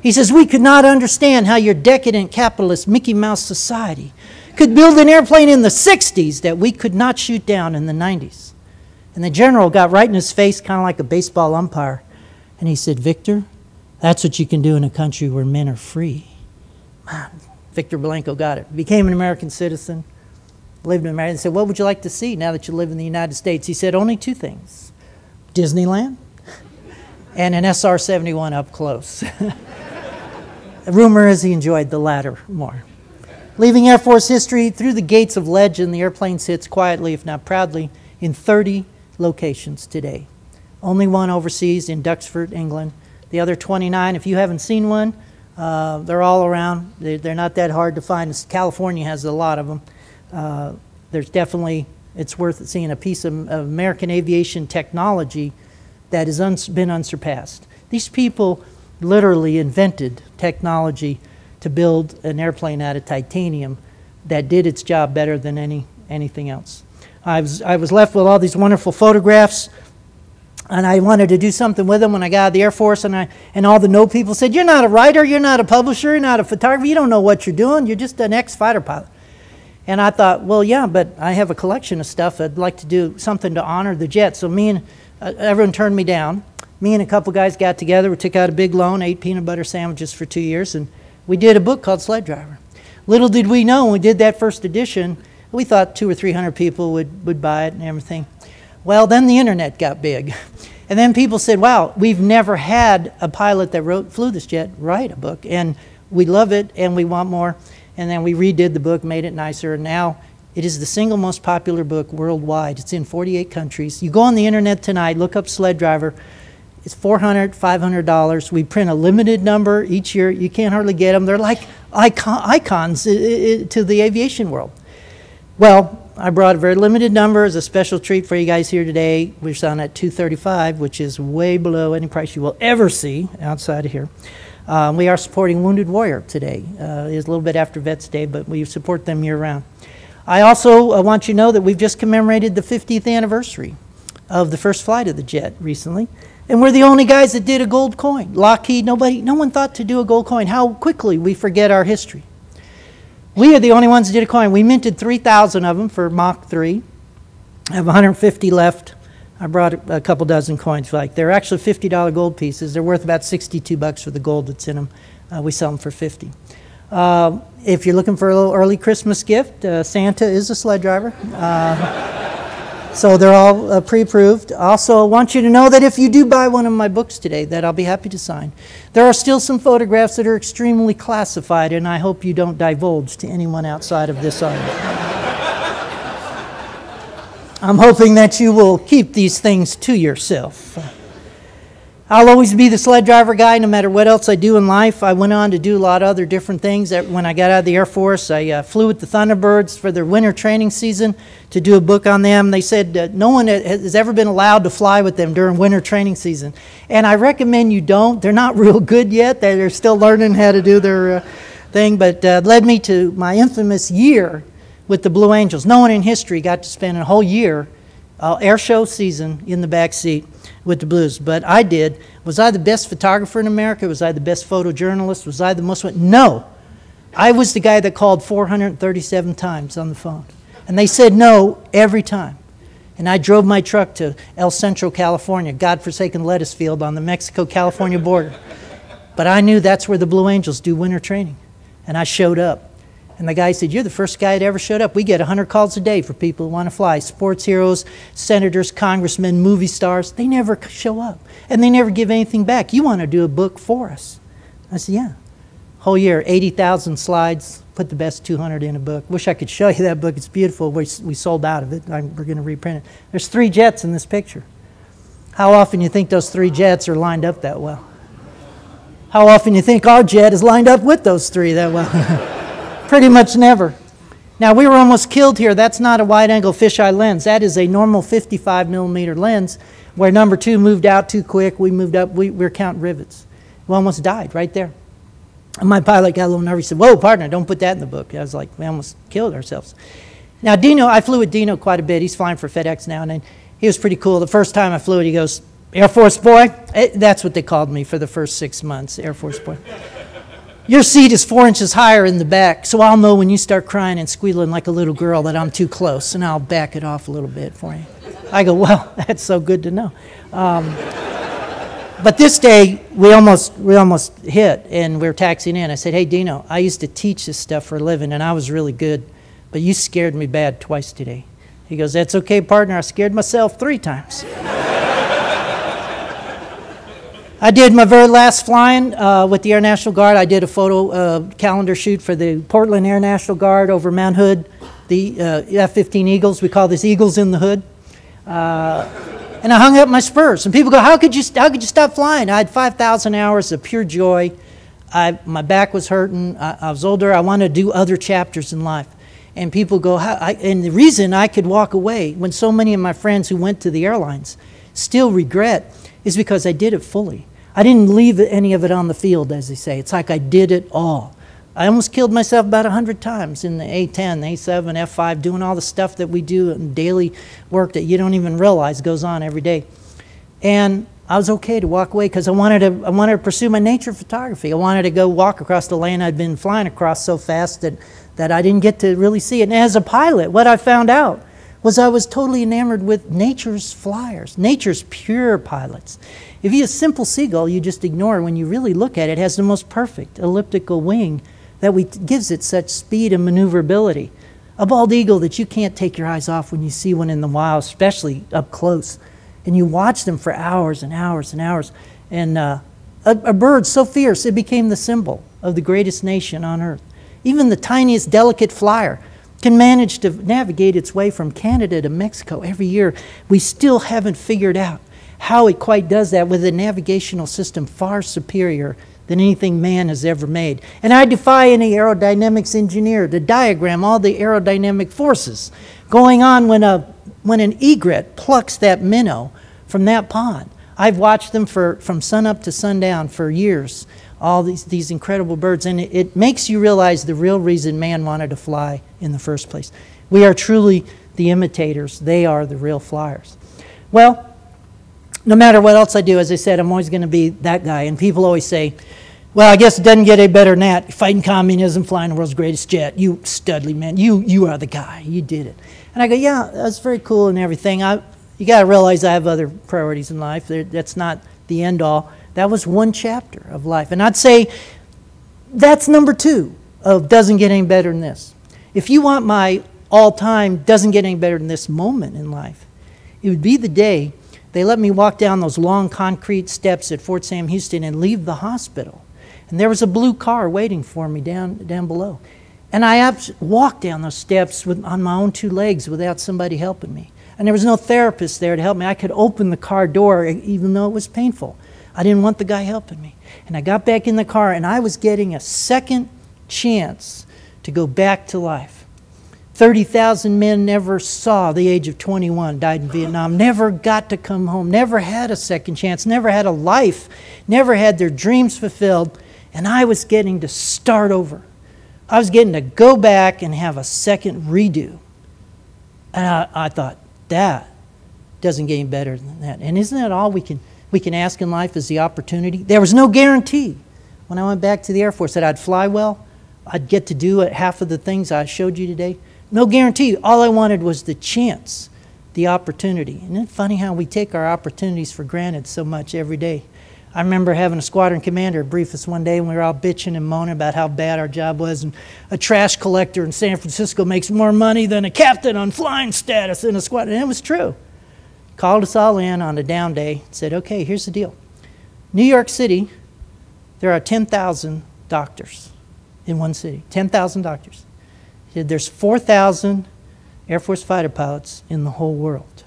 He says, we could not understand how your decadent capitalist Mickey Mouse society could build an airplane in the 60s that we could not shoot down in the 90s. And the general got right in his face, kind of like a baseball umpire. And he said, Victor, that's what you can do in a country where men are free. Man, Viktor Belenko got it. Became an American citizen, lived in America, and said, what would you like to see now that you live in the United States? He said, only two things, Disneyland and an SR-71 up close. Rumor is he enjoyed the latter more. Leaving Air Force history through the gates of legend, the airplane sits quietly, if not proudly, in 30 locations today. Only one overseas in Duxford, England. The other 29, if you haven't seen one, they're all around. They're not that hard to find. California has a lot of them. There's definitely, it's worth seeing a piece of American aviation technology that has been unsurpassed. These people literally invented technology to build an airplane out of titanium that did its job better than anything else. I was left with all these wonderful photographs, and I wanted to do something with them when I got out of the Air Force, and all the no people said, you're not a writer, you're not a publisher, you're not a photographer, you don't know what you're doing, you're just an ex-fighter pilot. And I thought, well, yeah, but I have a collection of stuff. I'd like to do something to honor the jet. So me and, everyone turned me down. Me and a couple guys got together, we took out a big loan, ate peanut butter sandwiches for 2 years, and we did a book called Sled Driver. Little did we know when we did that first edition, we thought 200 or 300 people would buy it and everything. Well, then the internet got big. And then people said, wow, we've never had a pilot that flew this jet write a book. And we love it and we want more. And then we redid the book, made it nicer. And now it is the single most popular book worldwide. It's in 48 countries. You go on the internet tonight, look up Sled Driver. It's $400, $500. We print a limited number each year. You can't hardly get them. They're like icons to the aviation world. Well, I brought a very limited number as a special treat for you guys here today. We're selling at $235, which is way below any price you will ever see outside of here. We are supporting Wounded Warrior today. It's a little bit after Vets Day, but we support them year-round. I also want you to know that we've just commemorated the 50th anniversary of the first flight of the jet recently. And we're the only guys that did a gold coin. Lockheed, no one thought to do a gold coin. How quickly we forget our history. We are the only ones that did a coin. We minted 3,000 of them for Mach 3. I have 150 left. I brought a couple dozen coins. Like, they're actually $50 gold pieces. They're worth about 62 bucks for the gold that's in them. We sell them for 50. If you're looking for a little early Christmas gift, Santa is a sled driver. So they're all pre-approved. Also, I want you to know that if you do buy one of my books today, that I'll be happy to sign. There are still some photographs that are extremely classified, and I hope you don't divulge to anyone outside of this audience. I'm hoping that you will keep these things to yourself. I'll always be the sled driver guy no matter what else I do in life. I went on to do a lot of other different things. When I got out of the Air Force, I flew with the Thunderbirds for their winter training season to do a book on them. They said no one has ever been allowed to fly with them during winter training season. And I recommend you don't. They're not real good yet. They're still learning how to do their thing. But led me to my infamous year with the Blue Angels. No one in history got to spend a whole year air show season in the back seat with the Blues, but I did. Was I the best photographer in America? Was I the best photojournalist? Was I the most? No. I was the guy that called 437 times on the phone. And they said no every time. And I drove my truck to El Centro, California, godforsaken lettuce field on the Mexico-California border. But I knew that's where the Blue Angels do winter training. And I showed up. And the guy said, you're the first guy that ever showed up. We get 100 calls a day for people who want to fly. Sports heroes, senators, congressmen, movie stars. They never show up. And they never give anything back. You want to do a book for us? I said, yeah. Whole year, 80,000 slides, put the best 200 in a book. Wish I could show you that book. It's beautiful. We sold out of it. We're going to reprint it. There's 3 jets in this picture. How often you think those 3 jets are lined up that well? How often you think our jet is lined up with those 3 that well? Pretty much never. Now, we were almost killed here. That's not a wide-angle fisheye lens. That is a normal 55mm lens where number 2 moved out too quick. We moved up. We were counting rivets. We almost died right there. And my pilot got a little nervous. He said, whoa, partner, don't put that in the book. I was like, we almost killed ourselves. Now, Dino, I flew with Dino quite a bit. He's flying for FedEx now, and then he was pretty cool. The first time I flew it, he goes, Air Force boy. That's what they called me for the first 6 months, Air Force boy. Your seat is 4 inches higher in the back, so I'll know when you start crying and squealing like a little girl that I'm too close, and I'll back it off a little bit for you. I go, well, that's so good to know. But this day, we almost hit, and we were taxiing in. I said, hey, Dino, I used to teach this stuff for a living, and I was really good, but you scared me bad twice today. He goes, that's okay, partner. I scared myself 3 times. I did my very last flying with the Air National Guard. I did a photo calendar shoot for the Portland Air National Guard over Mount Hood, the F-15 Eagles. We call this Eagles in the Hood. And I hung up my spurs. And people go, how could you stop flying? I had 5,000 hours of pure joy. My back was hurting. I was older. I wanted to do other chapters in life. And people go, and the reason I could walk away when so many of my friends who went to the airlines still regret is because I did it fully. I didn't leave any of it on the field, as they say. It's like I did it all. I almost killed myself about 100 times in the A-10, the A-7, F-5, doing all the stuff that we do in daily work that you don't even realize goes on every day. And I was okay to walk away because I wanted to pursue my nature photography. I wanted to go walk across the land I'd been flying across so fast that I didn't get to really see it. And as a pilot, what I found out was I was totally enamored with nature's flyers, nature's pure pilots. If you're a simple seagull, you just ignore when you really look at it, it has the most perfect elliptical wing that gives it such speed and maneuverability. A bald eagle that you can't take your eyes off when you see one in the wild, especially up close. And you watch them for hours and hours and hours. And a bird so fierce, it became the symbol of the greatest nation on earth. Even the tiniest delicate flyer can manage to navigate its way from Canada to Mexico every year. We still haven't figured out how it quite does that with a navigational system far superior than anything man has ever made. And I defy any aerodynamics engineer to diagram all the aerodynamic forces going on when an egret plucks that minnow from that pond. I've watched them from sunup to sundown for years, all these incredible birds, and it makes you realize the real reason man wanted to fly in the first place. We are truly the imitators. They are the real flyers. Well, no matter what else I do, as I said, I'm always going to be that guy, and people always say, well, I guess it doesn't get any better than that. Fighting communism, flying the world's greatest jet. You studly man. You are the guy. You did it. And I go, yeah, that's very cool and everything. You got to realize I have other priorities in life. That's not the end all. That was one chapter of life. And I'd say that's number 2 of doesn't get any better than this. If you want my all-time doesn't get any better than this moment in life, it would be the day they let me walk down those long concrete steps at Fort Sam Houston and leave the hospital. And there was a blue car waiting for me down below. And I walked down those steps on my own 2 legs without somebody helping me. And there was no therapist there to help me. I could open the car door even though it was painful. I didn't want the guy helping me. And I got back in the car, and I was getting a second chance to go back to life. 30,000 men never saw the age of 21, died in Vietnam, never got to come home, never had a second chance, never had a life, never had their dreams fulfilled. And I was getting to start over. I was getting to go back and have a second redo. And I thought, that doesn't get any better than that. And isn't that all we can we can ask in life is the opportunity. There was no guarantee when I went back to the Air Force that I'd fly well, I'd get to do half of the things I showed you today. No guarantee. All I wanted was the chance, the opportunity. And it's funny how we take our opportunities for granted so much every day. I remember having a squadron commander brief us one day and we were all bitching and moaning about how bad our job was, and a trash collector in San Francisco makes more money than a captain on flying status in a squadron. And it was true. Called us all in on a down day and said, okay, here's the deal. New York City, there are 10,000 doctors in one city, 10,000 doctors. He said, there's 4,000 Air Force fighter pilots in the whole world.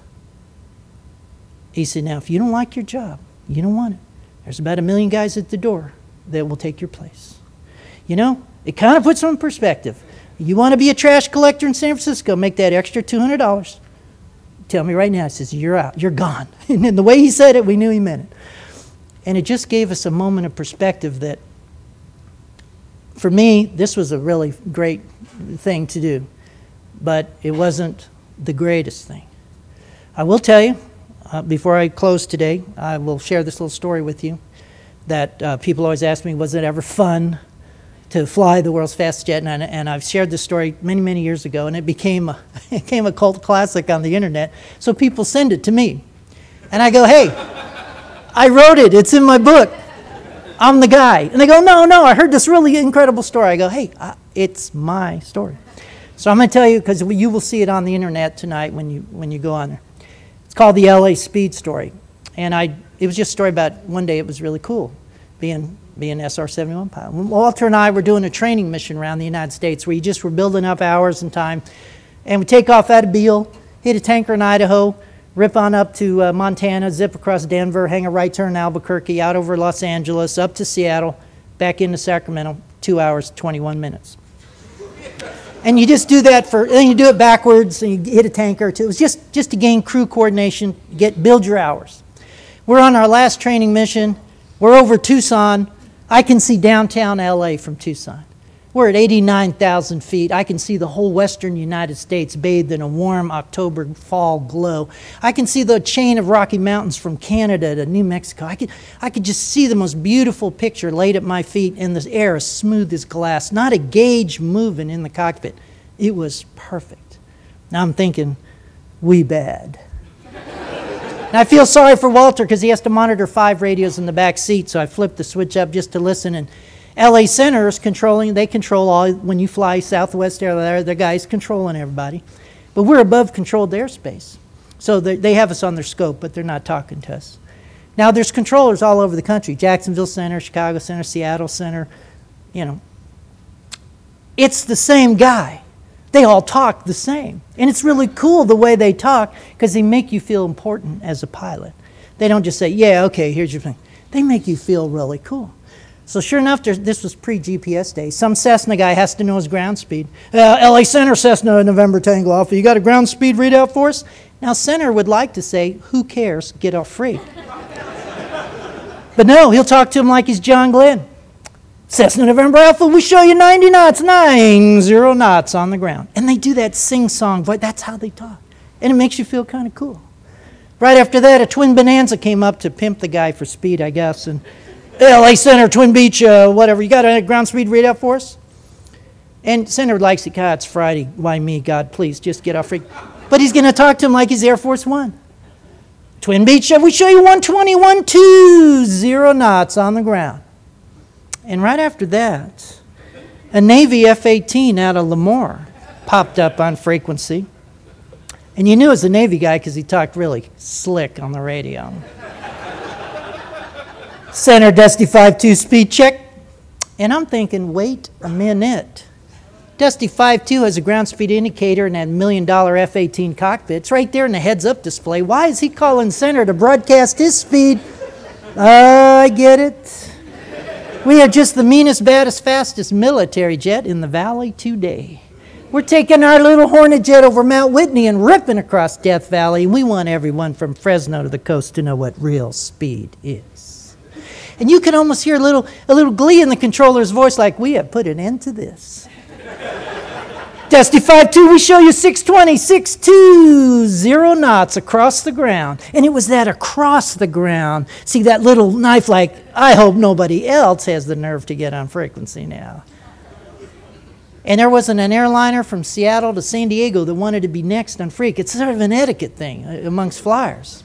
He said, now if you don't like your job, you don't want it, there's about 1 million guys at the door that will take your place. You know, it kind of puts it in perspective. You want to be a trash collector in San Francisco, make that extra $200. Tell me right now, he says, you're out, you're gone. And then the way he said it, we knew he meant it. And it just gave us a moment of perspective that, for me, this was a really great thing to do, but it wasn't the greatest thing. I will tell you, before I close today, I will share this little story with you that people always ask me, was it ever fun to fly the world's fastest jet? And I've shared this story many, many years ago, and it became a, it became a cult classic on the internet, so people send it to me. And I go, hey, I wrote it, it's in my book. I'm the guy. And they go, no, no, I heard this really incredible story. I go, hey, it's my story. So I'm going to tell you, because you will see it on the internet tonight when you go on there. It's called the LA Speed Story. And it was just a story about one day it was really cool being SR-71 pilot. Walter and I were doing a training mission around the United States where you just were building up hours and time. And we take off out of Beale, hit a tanker in Idaho, rip on up to Montana, zip across Denver, hang a right turn in Albuquerque, out over Los Angeles, up to Seattle, back into Sacramento, 2 hours, 21 minutes. And you just do that for, then you do it backwards and you hit a tanker or two. It was just to gain crew coordination, build your hours. We're on our last training mission. We're over Tucson. I can see downtown LA from Tucson. We're at 89,000 feet. I can see the whole western United States bathed in a warm October fall glow. I can see the chain of Rocky Mountains from Canada to New Mexico. I could just see the most beautiful picture laid at my feet, and the air as smooth as glass, not a gauge moving in the cockpit. It was perfect. Now I'm thinking, we bad. And I feel sorry for Walter because he has to monitor 5 radios in the back seat, so I flipped the switch up just to listen, and LA Center is controlling, they control all, when you fly Southwest Air, there, the guy's controlling everybody. But we're above controlled airspace. So they have us on their scope, but they're not talking to us. Now there's controllers all over the country, Jacksonville Center, Chicago Center, Seattle Center, you know. It's the same guy. They all talk the same. And it's really cool the way they talk because they make you feel important as a pilot. They don't just say, yeah, okay, here's your thing. They make you feel really cool. So sure enough, this was pre-GPS day. Some Cessna guy has to know his ground speed. LA Center, Cessna, November Tango Alpha, you got a ground speed readout for us? Now Center would like to say, who cares, get off free. But no, he'll talk to him like he's John Glenn. Cessna, November Alpha, we show you 90 knots, 90 knots on the ground. And they do that sing-song voice, that's how they talk. And it makes you feel kind of cool. Right after that, a twin bonanza came up to pimp the guy for speed, I guess, and LA Center, Twin Beach, whatever. You got a ground speed readout for us? And Center likes it. God, it's Friday. Why me? God, please, just get off. But he's going to talk to him like he's Air Force One. Twin Beach, we show you 120 knots on the ground. And right after that, a Navy F-18 out of Lemoore popped up on frequency. And you knew it was a Navy guy because he talked really slick on the radio. Center, Dusty 5-2, speed check. And I'm thinking, wait a minute. Dusty 5-2 has a ground speed indicator in that $1 million F-18 cockpit. It's right there in the heads-up display. Why is he calling Center to broadcast his speed? I get it. We are just the meanest, baddest, fastest military jet in the valley today. We're taking our little Hornet jet over Mount Whitney and ripping across Death Valley. We want everyone from Fresno to the coast to know what real speed is. And you can almost hear a little glee in the controller's voice, like, we have put an end to this. Dusty 5-2, we show you 620, 620 knots across the ground. And it was that across the ground. See, that little knife like, I hope nobody else has the nerve to get on frequency now. And there wasn't an airliner from Seattle to San Diego that wanted to be next on freak. It's sort of an etiquette thing amongst flyers.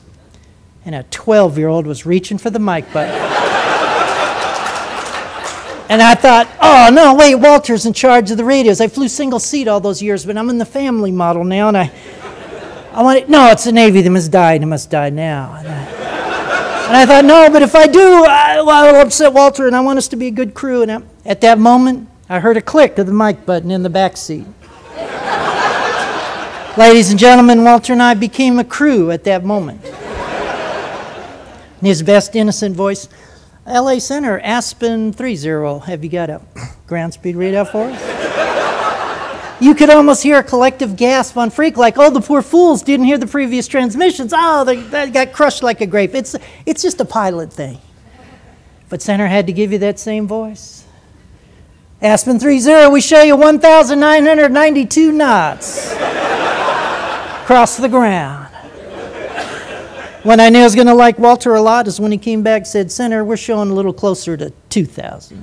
And a 12-year-old was reaching for the mic button. And I thought, oh, no, wait, Walter's in charge of the radios. I flew single seat all those years, but I'm in the family model now, and I want it. No, it's the Navy that must die, and it must die now. And I thought, no, but if I do, I will upset Walter, and I want us to be a good crew. And at that moment, I heard a click of the mic button in the back seat. Ladies and gentlemen, Walter and I became a crew at that moment. In his best innocent voice, LA Center, Aspen 30, have you got a ground speed readout for us? You could almost hear a collective gasp on freak, like, oh, the poor fools didn't hear the previous transmissions. Oh, they got crushed like a grape. It's just a pilot thing. But Center had to give you that same voice. Aspen 30, we show you 1,992 knots across the ground. When I knew I was going to like Walter a lot is when he came back and said, Senator, we're showing a little closer to 2,000.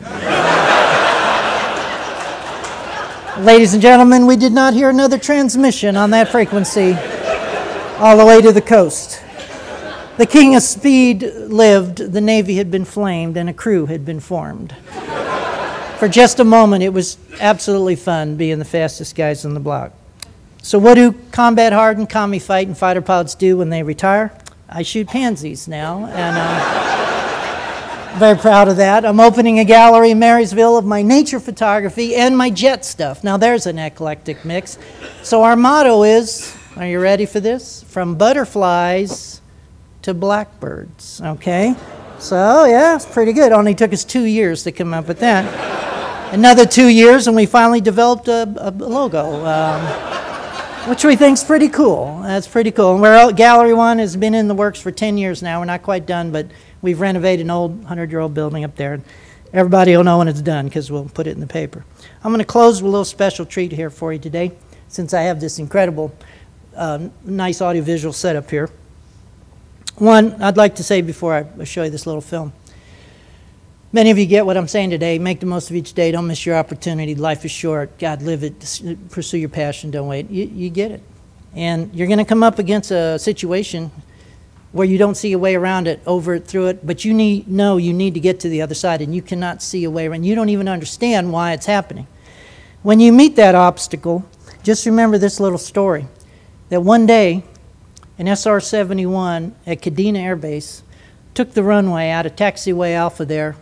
Ladies and gentlemen, we did not hear another transmission on that frequency all the way to the coast. The King of Speed lived, the Navy had been flamed, and a crew had been formed. For just a moment, it was absolutely fun being the fastest guys on the block. So what do combat-hardened, commie-fighting fighter pilots do when they retire? I shoot pansies now, and I'm very proud of that. I'm opening a gallery in Marysville of my nature photography and my jet stuff. Now there's an eclectic mix. So our motto is, are you ready for this? From butterflies to blackbirds, okay? So yeah, it's pretty good. Only took us 2 years to come up with that. Another 2 years and we finally developed a logo. Which we think's pretty cool. That's pretty cool. And we're, Gallery 1 has been in the works for 10 years now. We're not quite done, but we've renovated an old 100-year-old building up there. And everybody will know when it's done because we'll put it in the paper. I'm going to close with a little special treat here for you today since I have this incredible, nice audiovisual setup here. One, I'd like to say before I show you this little film, many of you get what I'm saying today. Make the most of each day. Don't miss your opportunity. Life is short. God, live it. Pursue your passion. Don't wait. You get it. And you're going to come up against a situation where you don't see a way around it, over it, through it, but you need to get to the other side, and you cannot see a way around. You don't even understand why it's happening. When you meet that obstacle, just remember this little story, that one day an SR-71 at Kadena Air Base took the runway out of Taxiway Alpha there,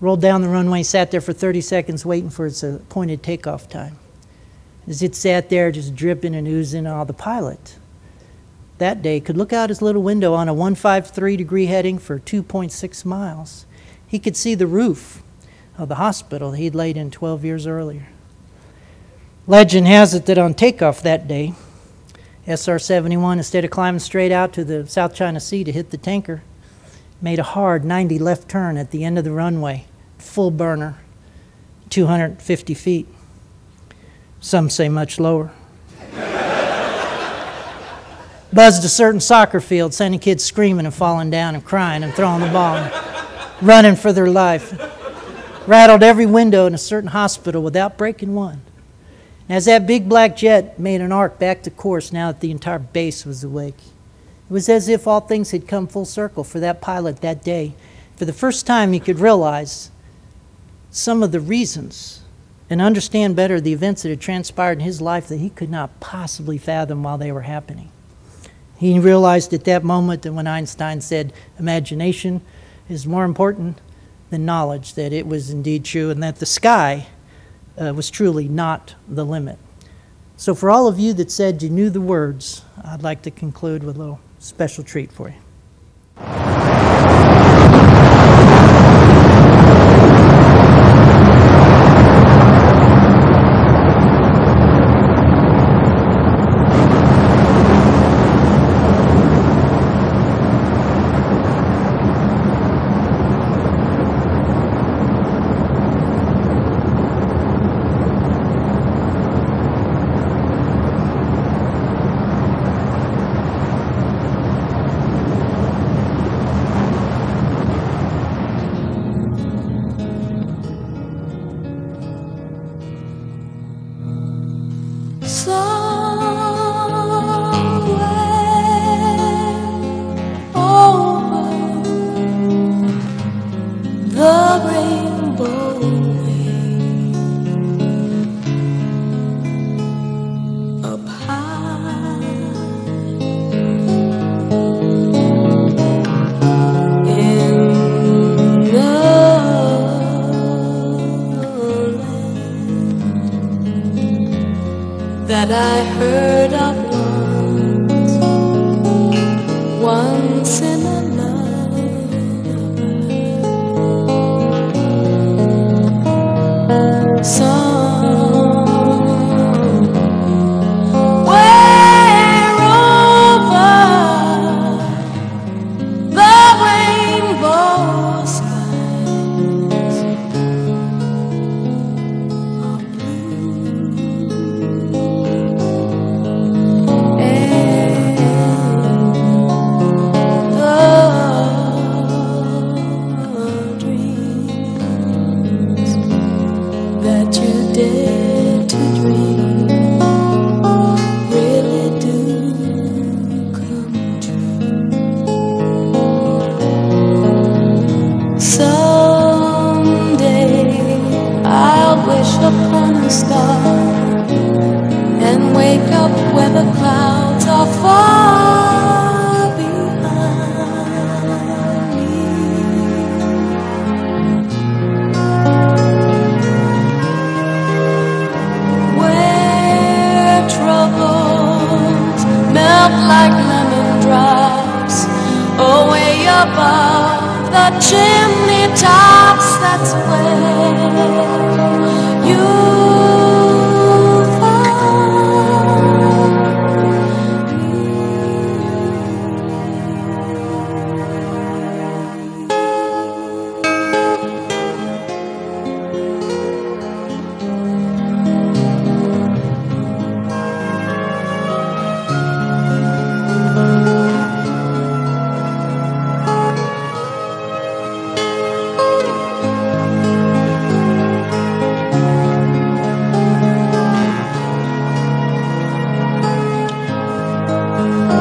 rolled down the runway, sat there for 30 seconds waiting for its appointed takeoff time. As it sat there just dripping and oozing, all the pilot that day could look out his little window on a 153 degree heading for 2.6 miles. He could see the roof of the hospital he'd laid in 12 years earlier. Legend has it that on takeoff that day, SR-71, instead of climbing straight out to the South China Sea to hit the tanker, made a hard 90 left turn at the end of the runway, full burner, 250 feet. Some say much lower. Buzzed a certain soccer field, sending kids screaming and falling down and crying and throwing the ball and running for their life. Rattled every window in a certain hospital without breaking one. And as that big black jet made an arc back to course now that the entire base was awake, it was as if all things had come full circle for that pilot that day. For the first time, he could realize some of the reasons and understand better the events that had transpired in his life that he could not possibly fathom while they were happening. He realized at that moment that when Einstein said, imagination is more important than knowledge, that it was indeed true and that the sky was truly not the limit. So for all of you that said you knew the words, I'd like to conclude with a little special treat for you. that I heard of once in a night song where over the rainbow skies are blue and the dreams that you dare to dream really do come true. Someday I'll wish upon a star and wake up where the clouds are far behind me. Where troubles melt like lemon drops away above the chimney tops, that's where you Someday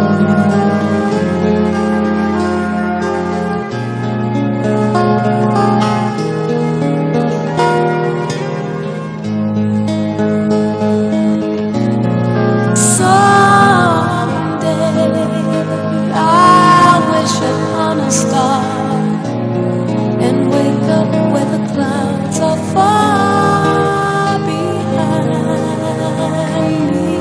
I wish upon a star and wake up where the clouds are far behind me.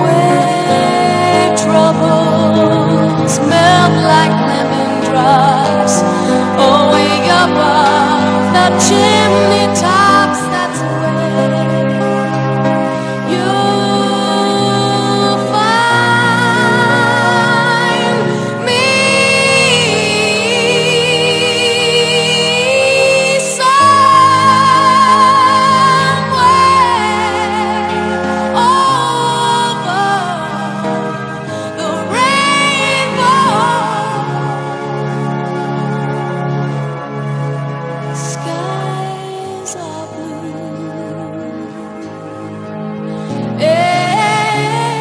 Where troubles melt like lemon drops away above the chimney tops, that's where you'll find me somewhere over the rainbow skies are blue and the dreams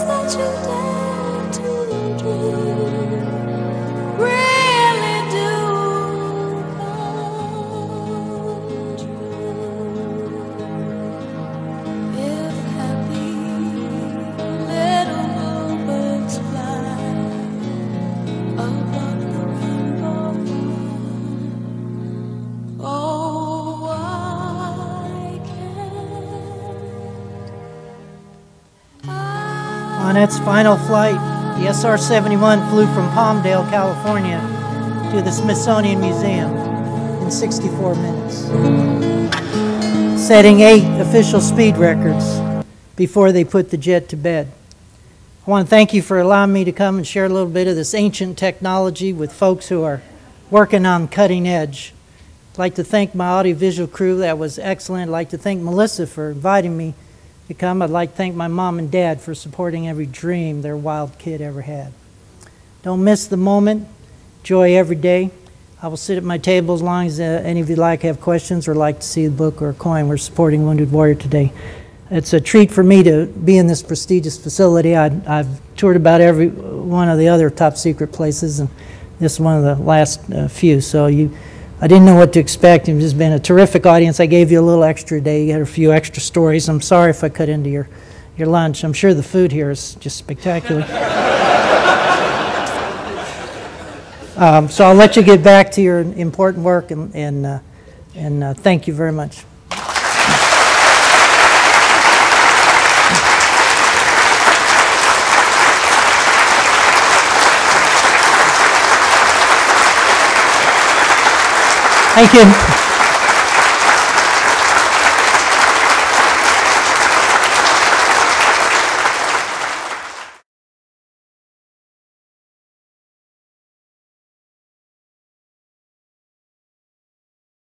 that you dare to dream really do come true. If happy little bluebirds fly above the rainbow, oh, why can't I? On its final flight, the SR-71 flew from Palmdale, California to the Smithsonian Museum in 64 minutes, setting 8 official speed records before they put the jet to bed. I want to thank you for allowing me to come and share a little bit of this ancient technology with folks who are working on cutting edge. I'd like to thank my audiovisual crew. That was excellent. I'd like to thank Melissa for inviting me to come. I'd like to thank my mom and dad for supporting every dream their wild kid ever had. Don't miss the moment. Enjoy every day. I will sit at my table as long as any of you have questions or like to see the book or a coin. We're supporting Wounded Warrior today. It's a treat for me to be in this prestigious facility. I've toured about every one of the other top secret places, and this is one of the last few. So I didn't know what to expect. It's just been a terrific audience. I gave you a little extra day. You had a few extra stories. I'm sorry if I cut into your your lunch. I'm sure the food here is just spectacular. So I'll let you get back to your important work, and thank you very much. Thank you.